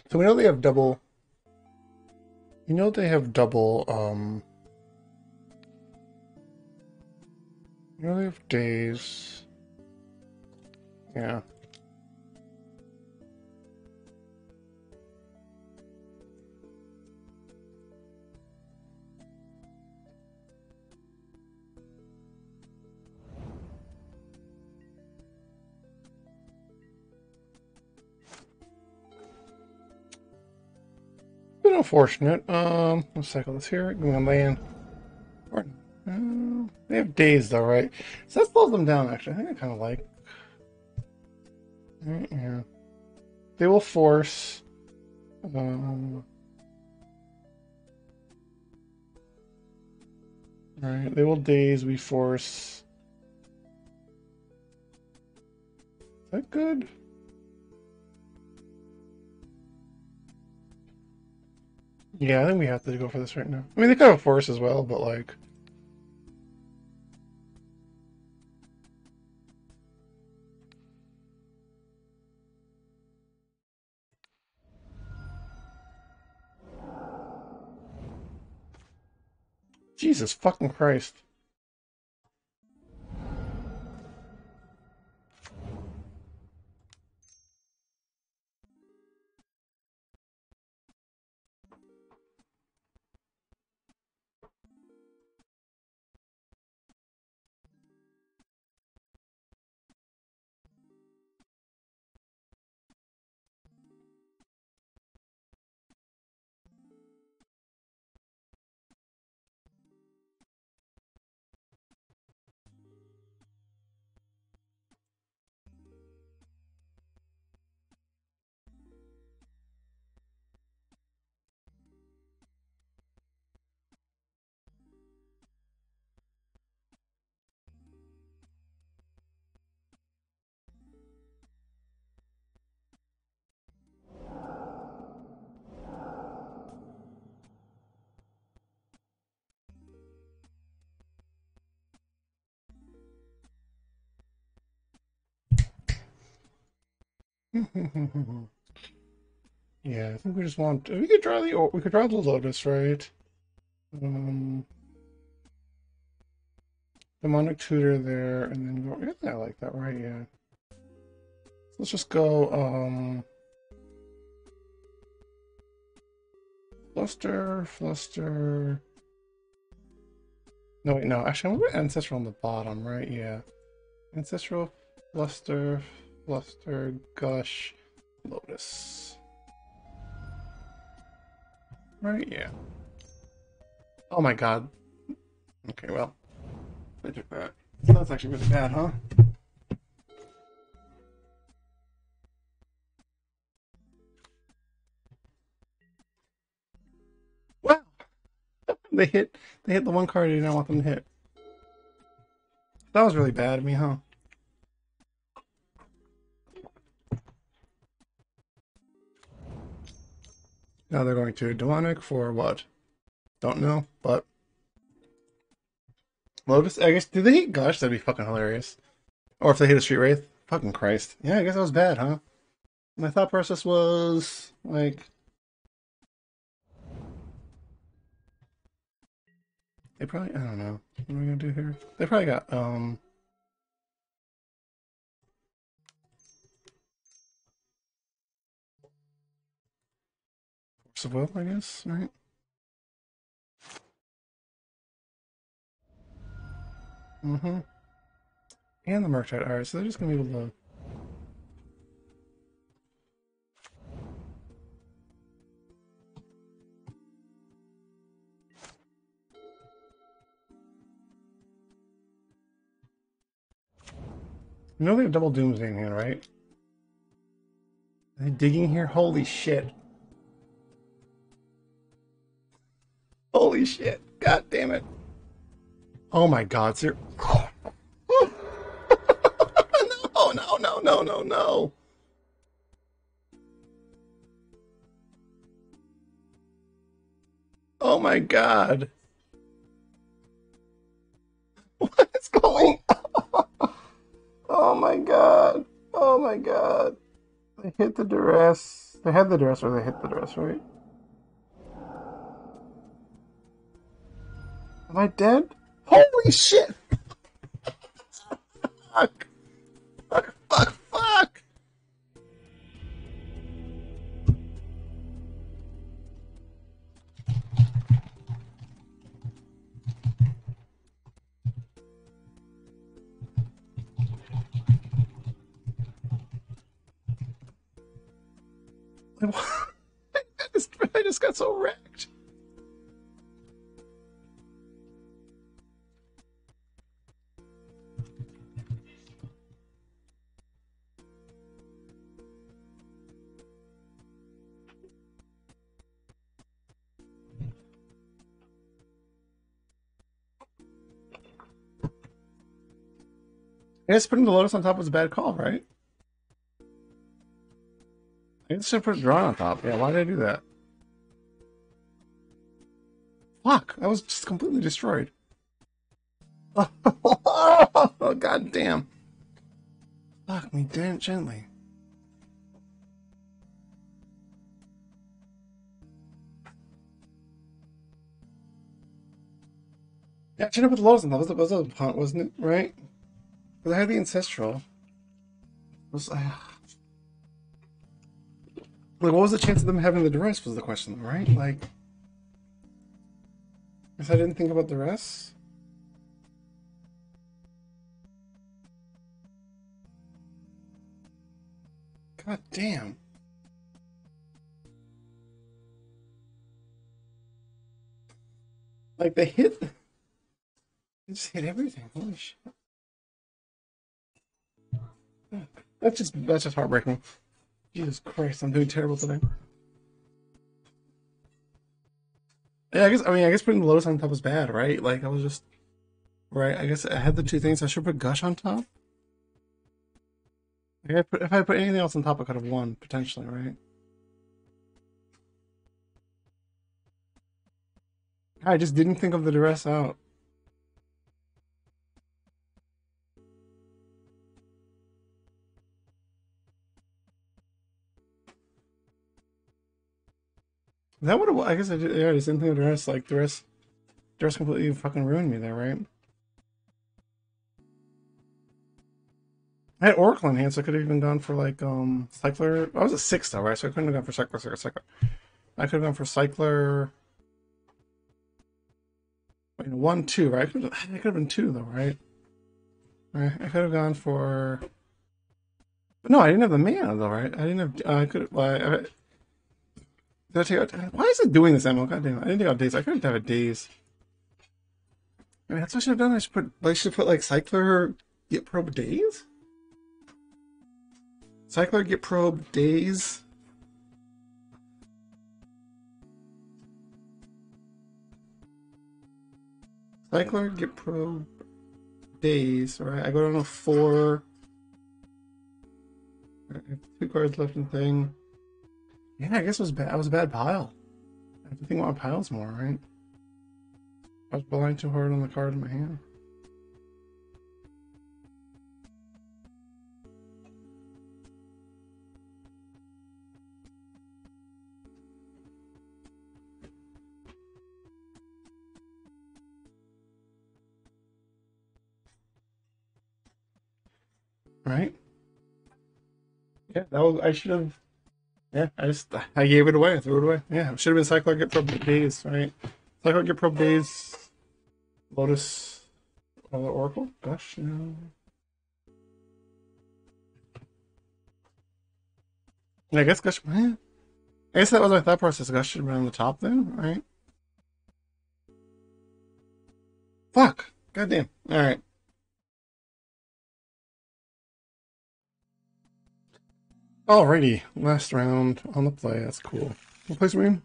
So we know they have double, you know they have double, um, you know they have days, yeah. Unfortunate. Um, let's cycle this here. Going on land. Uh, they have days though, right? So that slows them down. Actually, I think I kind of like. Right, yeah, they will force. Um, all right, they will daze. We force. Is that good? Yeah, I think we have to go for this right now. I mean, they could have force as well, but like... Jesus fucking Christ. Yeah, I think we just want to, we could draw the we could draw the Lotus, right? Um Demonic Tutor there and then go, yeah, I like that, right? Yeah. So let's just go um Fluster, Fluster. No wait, no, actually I'm gonna put Ancestral on the bottom, right? Yeah. Ancestral, Fluster, Fluster, Gush, Lotus. Right, yeah. Oh my god. Okay, well. I took that. So that's actually really bad, huh? Wow! They hit they hit the one card I didn't want them to hit. That was really bad of me, huh? Now they're going to Demonic for what? Don't know, but... Lotus, I guess, do they hit Gush? That'd be fucking hilarious. Or if they hit a Street Wraith? Fucking Christ. Yeah, I guess that was bad, huh? My thought process was... like... They probably... I don't know. What are we gonna do here? They probably got, um... Force of Will, I guess, right? Mm-hmm. And the Murktide. Alright, so they're just gonna be able to... You know they have double Doomsday in hand, right? Are they digging here? Holy shit. Holy shit. God damn it. Oh my god, sir. No, no, no, no, no, no. Oh my god. What is going on? Oh my god. Oh my god. They hit the duress. They had the duress or they hit the duress, right? Am I dead? Holy shit! Fuck. Fuck, fuck, fuck! I just, I just got so wrecked. I guess putting the Lotus on top was a bad call, right? I guess I should put Drawn on top. Yeah, why did I do that? Fuck! I was just completely destroyed. Oh, god damn. Fuck me damn gently. Yeah, I should have put the Lotus on top. That was a punt, wasn't it? Right? I had the Ancestral. Was I... Like, what was the chance of them having the Duress was the question, right? Like... I guess I didn't think about Duress. God damn. Like, they hit... They just hit everything. Holy shit. That's just that's just heartbreaking. Jesus Christ, I'm doing terrible today. Yeah, I guess I mean I guess putting the Lotus on top was bad, right? Like I was just right. I guess I had the two things. I should put Gush on top. Like, I put, if I put anything else on top, I could have won potentially, right? I just didn't think of the duress out. That would have, I guess I did, yeah, the same thing with Duress, like, Duress, Duress completely fucking ruined me there, right? I had Oracle in hand, so I could have even gone for, like, um, Cycler, I was at six though, right, so I couldn't have gone for Cycler, Cycler, Cycler. I could have gone for Cycler, wait, one, two, right, I could have, I could have been two though, right? Right, I could have gone for, but no, I didn't have the mana though, right, I didn't have, uh, I could have, uh, I, Did I take out, why is it doing this ammo? God damn it. I didn't take out Daze. I couldn't have a Daze. I mean, that's what I should have done. I should put, like, should put, like, Cycler, Get Probe, Daze? Cycler, Get Probe, Daze? Cycler, Get Probe, Daze. Alright, I go down to four. Right, I have two cards left in the thing. Yeah, I guess it was bad. I was a bad pile. I have to think about piles more, right? I was blind too hard on the card in my hand. Right? Yeah, that was. I should have. Yeah, I just I gave it away. I threw it away. Yeah, it should have been Cycler Get Probe Daze, right? Cycler Get Probe Daze, Lotus, uh, Oracle, Gush, you know. Yeah, I guess Gush. Eh. I guess that was my thought process. Gush should have been on the top then, right? Fuck! Goddamn. Alright. Alrighty, last round on the play. That's cool. What place are we in?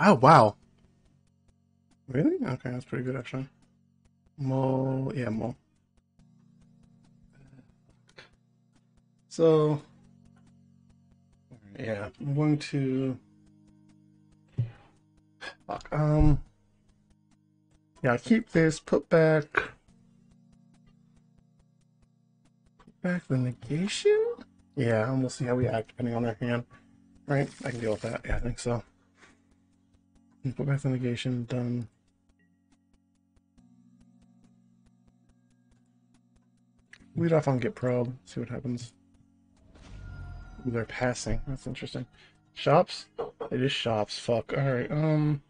Oh, wow. Really? Okay, that's pretty good, actually. Mole. Yeah, mole. So, yeah, I'm going to... Fuck. Um, yeah, I'll keep this, put back... Back the negation? Yeah, and we'll see how we act depending on our hand. Right? I can deal with that. Yeah, I think so. Put back the negation, done. Lead off on Get Probe, see what happens. Ooh, they're passing. That's interesting. Shops? It is shops, fuck. Alright, um.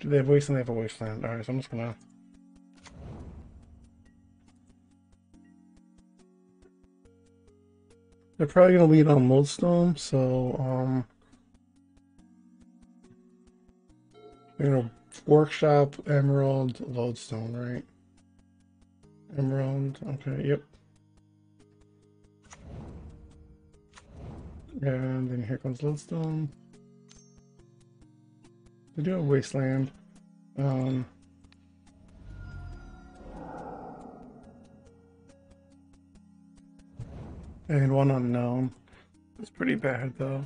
Do they have wasteland? They have a wasteland. Alright, so I'm just gonna. They're probably going to lead on Lodestone, so, um... they're going to workshop Emerald, Lodestone, right? Emerald, okay, yep. And then here comes Lodestone. They do have Wasteland. Um... And one unknown. It's pretty bad though.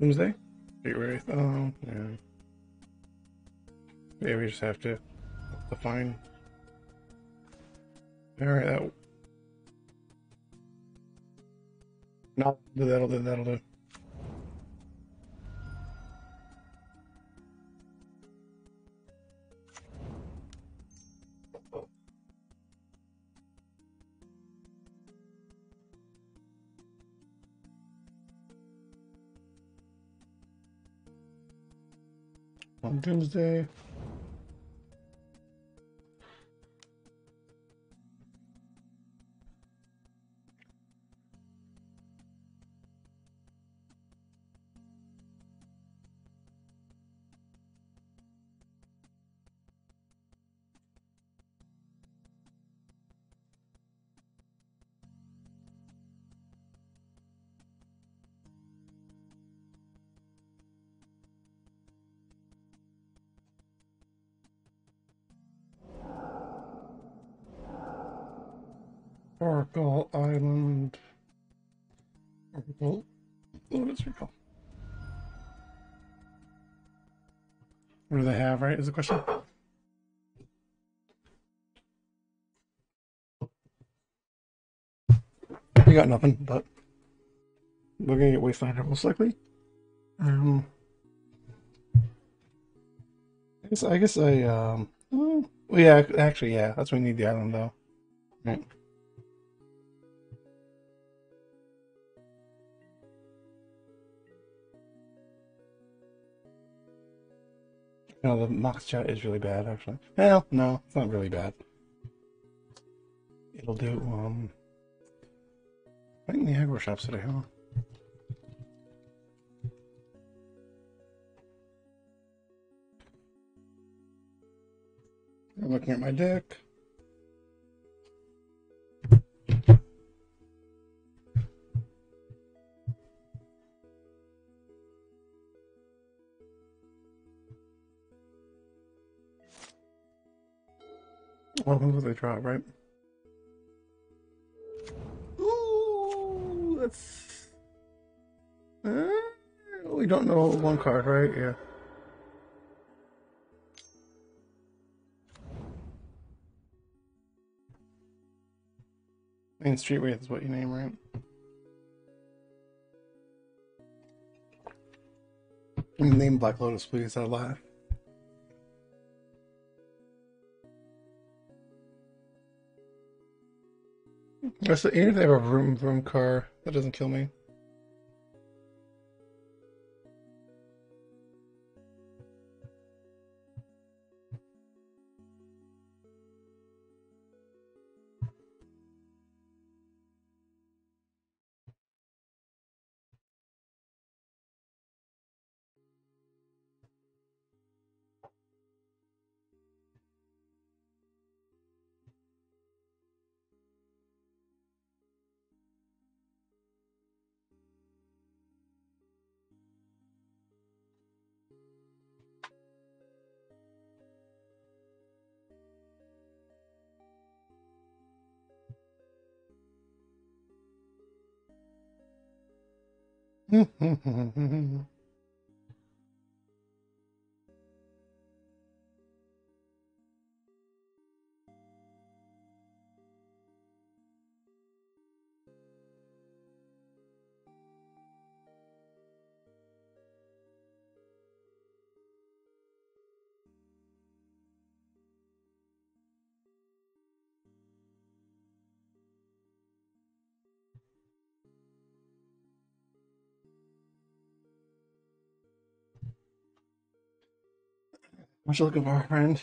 Doomsday? Street Wraith. Oh, yeah. Yeah, we just have to define. Alright, that. No, that'll do, that'll do. On Doomsday. Oracle Island. Oracle Lotus Recall. What do they have, right? Is the question? We got nothing, but we're gonna get Wasteland most likely. Um I guess I guess I um well, yeah, actually yeah, that's what we need the island though. Right. You know, the Mox chat is really bad, actually. Well, no, it's not really bad. It'll do, um... I think the aggro shops today, huh? I'm looking at my deck. Well, that's what they drop, right? Ooh, that's... Uh, we don't know one card, right? Yeah. I mean, Street Wraith is what you name, right? Name Black Lotus, please. I'll laugh. That's the end of a room room car. That doesn't kill me. What you looking for, friend?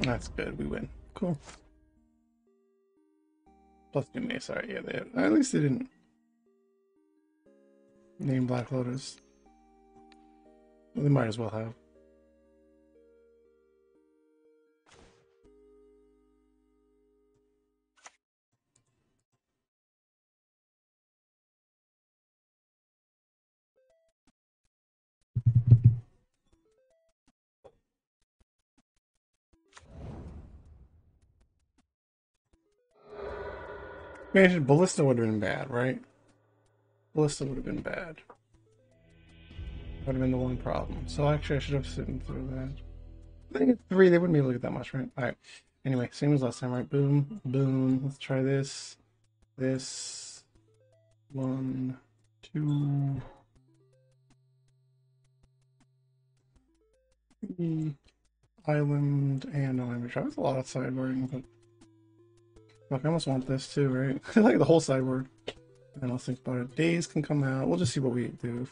That's good. We win. Cool. Plus two names. Sorry. Yeah, they have, at least they didn't name Black Lotus. Well, they might as well have. Man, Ballista would have been bad, right? Ballista would have been bad. Would have been the one problem. So actually, I should have sitting through that. I think it's three. They wouldn't be able to get that much, right? All right. Anyway, same as last time, right? Boom, boom. Let's try this. This. One, two, three. Island and island. That was a lot of sideboarding, but. Fuck, I almost want this too, right? I like the whole sideboard. And let's think about it. Daze can come out. We'll just see what we do.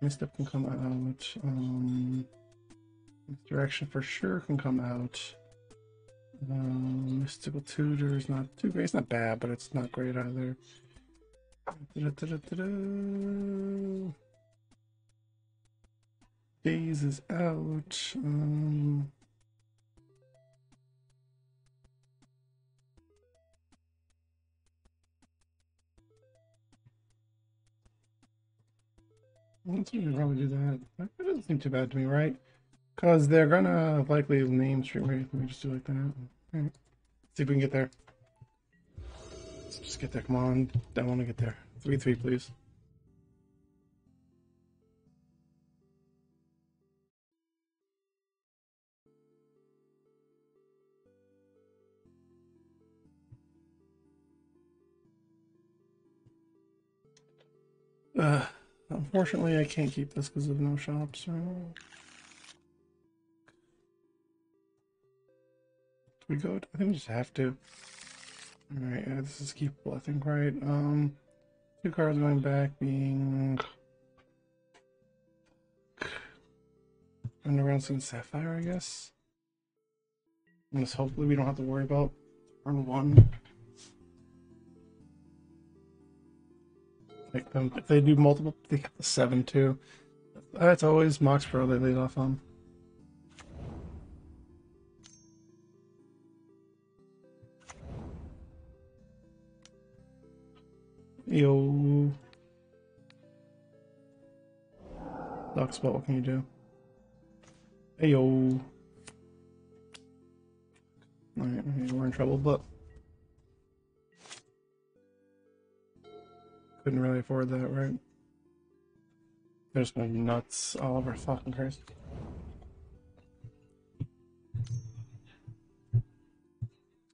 Misstep can come out. Um, Misdirection for sure can come out. Um, Mystical Tutor is not too great. It's not bad, but it's not great either. Da -da -da -da -da -da. Daze is out. Um... Let's probably do that. That doesn't seem too bad to me, right? Because they're gonna likely name Street Wraith. Let me just do like that. Alright. See if we can get there. Let's just get there. Come on. I want to get there. three three, please. Ugh. Unfortunately, I can't keep this because of no shops. Right? Do we go? I think we just have to. Alright, yeah, this is keepable, I think, right? Um, two cards going back being. Underground Sun Sapphire, I guess. And just hopefully we don't have to worry about turn one. Like them, if they do multiple, they get the seven too. That's always Mox Pearl they lead off on. Yo, Dark Spot. What can you do? Hey yo. All right, okay, we're in trouble, but. Couldn't really afford that, right? There's been nuts all over fucking Christ.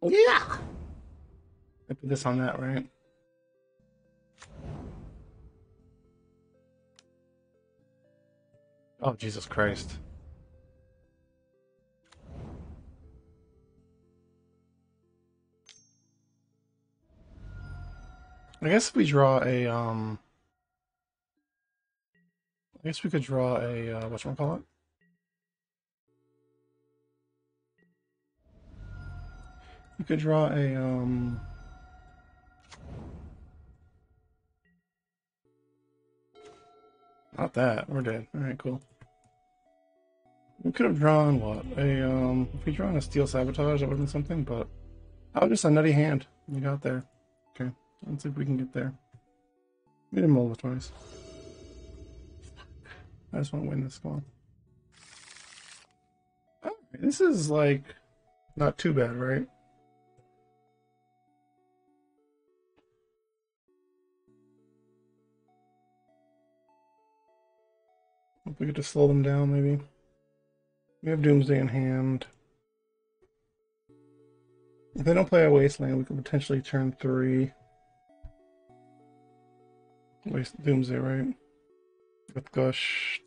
Yeah! I put this on that, right? Oh, Jesus Christ. I guess if we draw a, um... I guess we could draw a, uh, whatchamacallit? We could draw a, um... Not that, we're dead. Alright, cool. We could have drawn what? A, um, if we drawn a Steel Sabotage, that would have been something, but... Oh, just a nutty hand. We got there. Okay, let's see if we can get there. We didn't mold it twice. I just want to win this one. Alright, this is, like, not too bad, right? If we could just slow them down, maybe. We have Doomsday in hand. If they don't play our Wasteland, we could potentially turn three. Waste Doomsday, right? With Gush.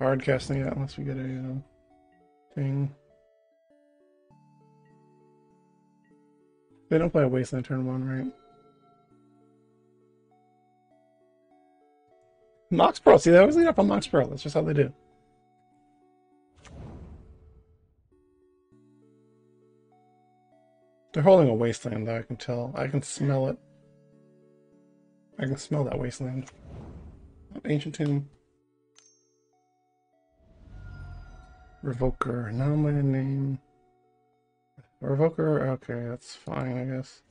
Hard casting it out unless we get a uh, thing. If they don't play a Wasteland, turn one, right? Mox Pearl. See, they always lead up on Mox Pearl. That's just how they do. They're holding a Wasteland, though, I can tell. I can smell it. I can smell that Wasteland. Ancient Tomb. Revoker. Anomaly name. Revoker? Okay, that's fine, I guess.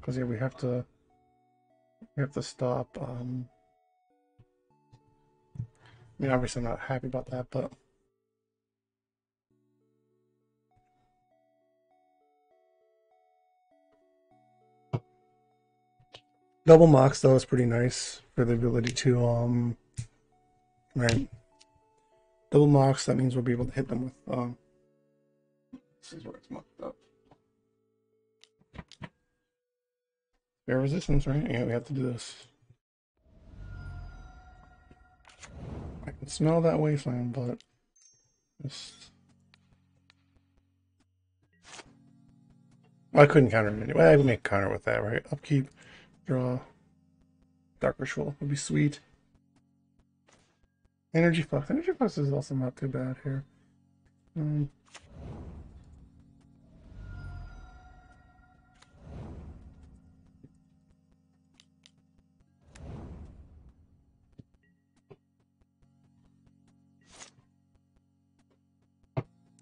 Because, yeah, we have to... We have to stop, um... I mean, obviously I'm not happy about that, but... Double Mox, though, is pretty nice for the ability to, um... Right. Double Mox, that means we'll be able to hit them with, um... This is where it's mucked up. Fair resistance, right? Yeah, we have to do this. I can smell that Wasteland, but just... I couldn't counter it anyway. I would make counter with that, right? Upkeep, draw, Dark Ritual would be sweet. Energy Flux. Energy Flux is also not too bad here. Um,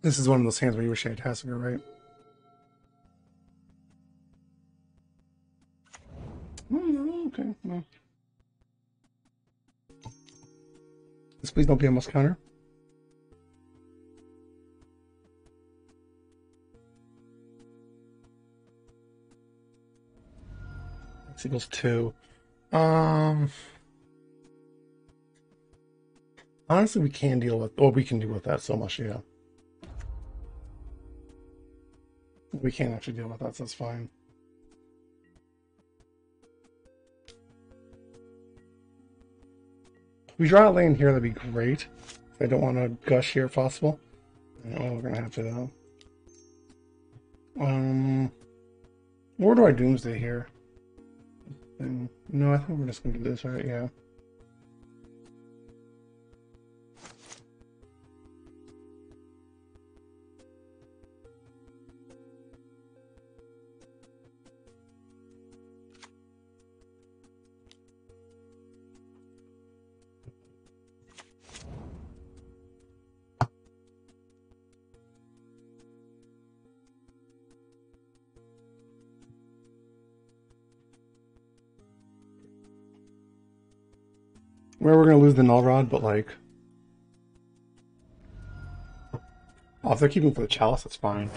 This is one of those hands where you wish you had Tasigur, right? Mm, okay, no. This please don't be a must counter. This equals two. Um... Honestly, we can deal with... Or we can deal with that so much, yeah. We can't actually deal with that, so that's fine. If we draw a lane here, that'd be great. I don't want to gush here if possible. I don't know, we're going to have to, though. Um, where do I Doomsday here? And, no, I think we're just going to do this, right? Yeah. Where we're going to lose the Null Rod, but like... Oh, if they're keeping for the Chalice, that's fine.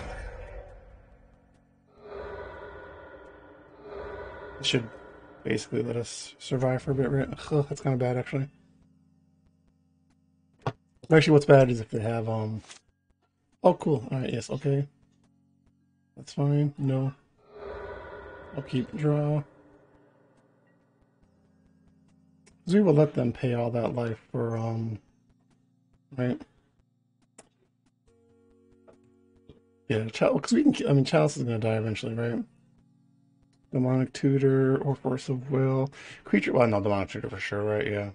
It should basically let us survive for a bit, right? Ugh, that's kind of bad, actually. Actually, what's bad is if they have, um... Oh, cool. Alright, yes, okay. That's fine. No. I'll keep draw. Because we will let them pay all that life for, um, right? Yeah, because we can, I mean, Chalice is going to die eventually, right? Demonic Tutor or Force of Will. Creature, well, no, Demonic Tutor for sure, right? Yeah.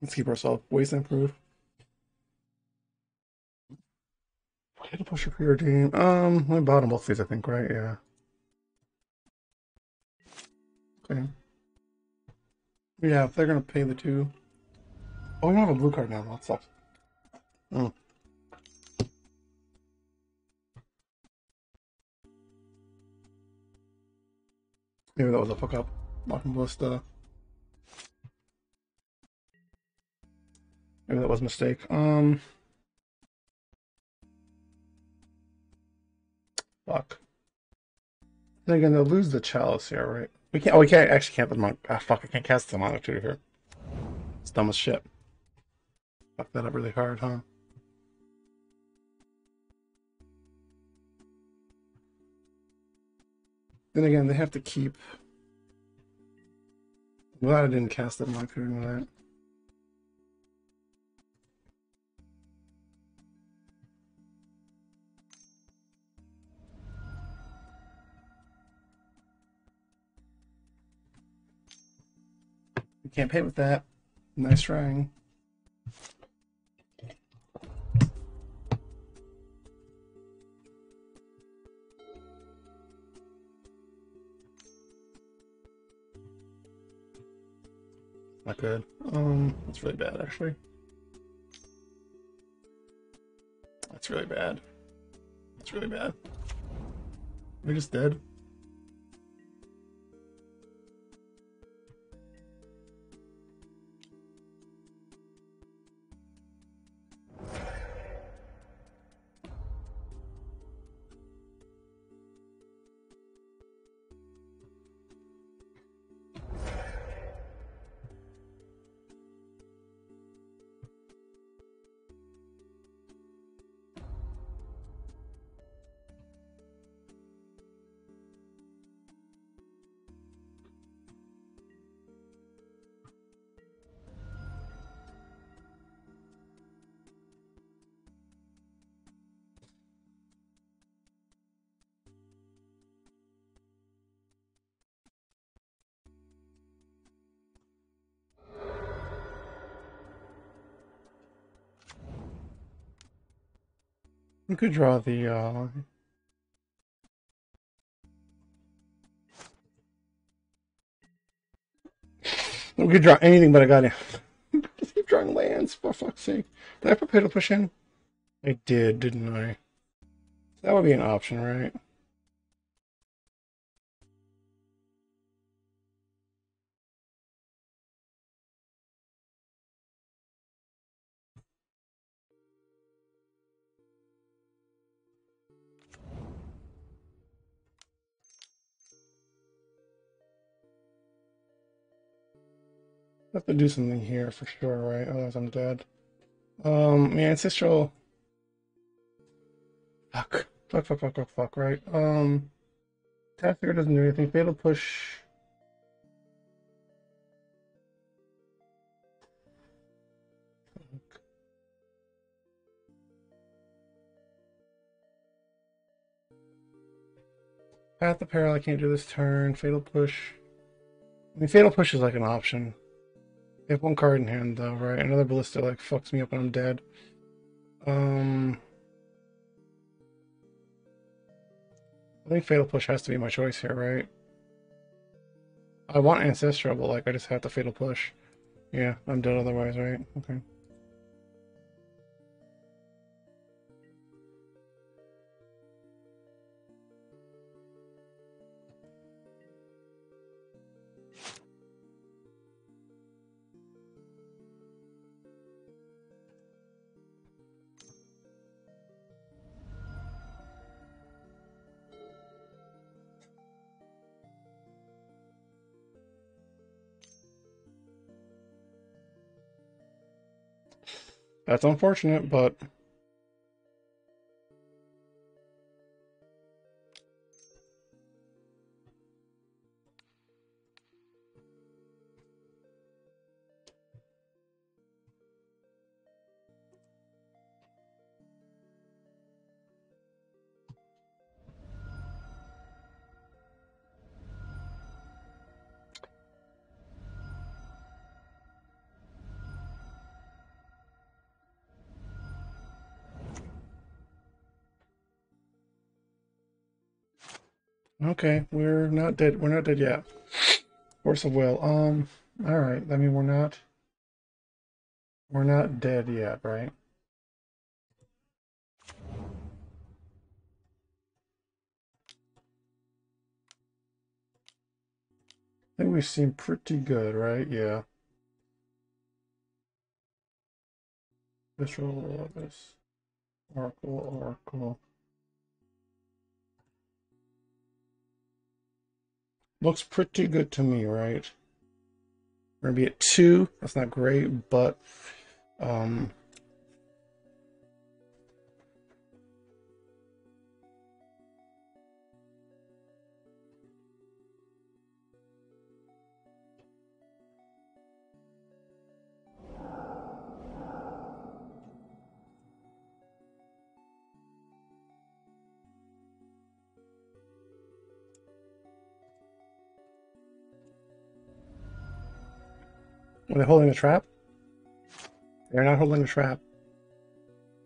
Let's keep ourselves Wasteland proof. Fatal Push for your team. Um, my bottom both these, I think, right? Yeah. Okay. Yeah, if they're gonna pay the two. Oh, we don't have a blue card now. That sucks. Oh. Maybe that was a fuck up. Walking Ballista. Maybe that was a mistake. Um. Fuck. They're gonna lose the Chalice here, right? We can't. Oh, we can't. Actually, can't put Monk. Ah, fuck! I can't cast the Monk Tutor here. It's dumb as shit. Fuck that up really hard, huh? Then again, they have to keep. I'm glad I didn't cast that Monk Tutor with that. Can't pay with that. Nice trying. Not good. Um, that's really bad, actually. That's really bad. That's really bad. We're just dead. We could draw the, uh... we could draw anything but a goddamn... Just keep drawing lands, for fuck's sake. Did I put Fatal Push in? I did, didn't I? That would be an option, right? Have to do something here for sure, right? Otherwise I'm dead. Um, yeah, Ancestral... Fuck. Fuck, fuck, fuck, fuck, fuck, right? Um... Tasigur doesn't do anything. Fatal Push... Fuck. Path of Peril, I can't do this turn. Fatal Push... I mean, Fatal Push is like an option. I have one card in hand though, right? Another Ballista like fucks me up and I'm dead. Um, I think Fatal Push has to be my choice here, right? I want Ancestral, but like I just have to Fatal Push. Yeah, I'm dead otherwise, right? Okay. That's unfortunate, but Okay, we're not dead. We're not dead yet. Force of Will. Um, all right. I mean, we're not. We're not dead yet, right? I think we seem pretty good, right? Yeah. Visual Lotus. Oracle, Oracle. Looks pretty good to me, right? We're going to be at two. That's not great, but... Um, Are they holding a trap? They're not holding a trap.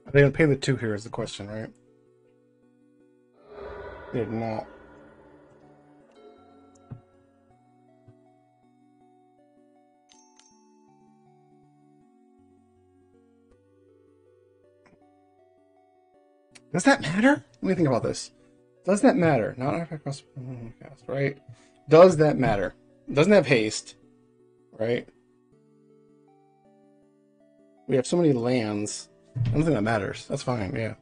Are they going to pay the two here is the question, right? They did not. Does that matter? Let me think about this. Does that matter? Not artifact, right? Does that matter? Doesn't have haste, right? We have so many lands. I don't think that matters. That's fine, yeah.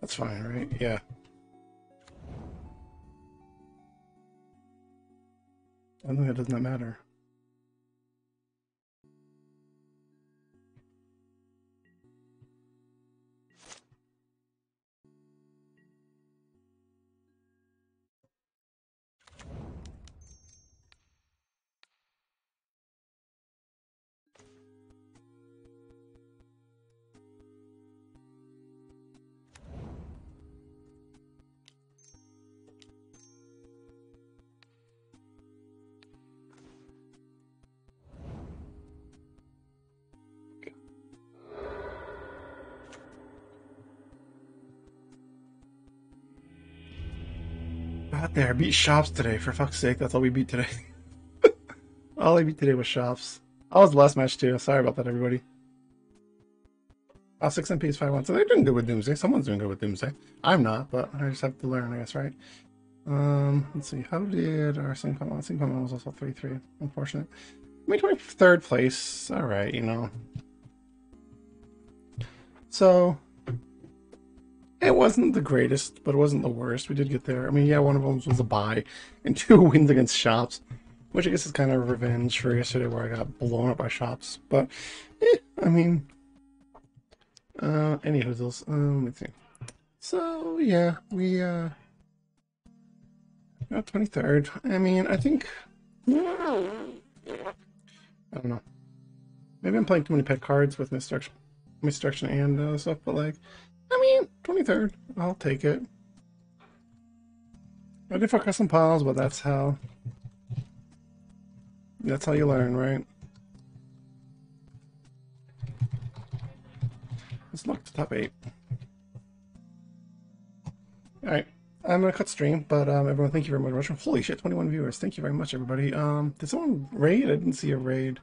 That's fine, right? Yeah. I don't think that does not matter. There, beat Shops today, for fuck's sake. That's all we beat today. All I beat today was Shops. I was the last match too. Sorry about that, everybody. Oh, six M P is five one. So they're doing good with Doomsday. Someone's doing good with Doomsday. I'm not, but I just have to learn, I guess, right? Um, let's see. How did our sync come on? Sync come was also three three. Unfortunate. I mean, twenty-third place. All right, you know. So... it wasn't the greatest, but it wasn't the worst. We did get there. I mean, yeah, one of them was a bye and two wins against Shops, which I guess is kind of revenge for yesterday where I got blown up by Shops. But, eh, I mean, uh, any hoozles. Um, let's see. So, yeah, we uh, got twenty-third. I mean, I think, I don't know. Maybe I'm playing too many pet cards with Misdirection, misdirection and uh, stuff, but like, I mean, twenty-third, I'll take it. I did fuck up some piles, but that's how... that's how you learn, right? Let's look to top eight. Alright, I'm gonna cut stream, but um, everyone, thank you very much for watching. Holy shit, twenty-one viewers. Thank you very much, everybody. Um, did someone raid? I didn't see a raid.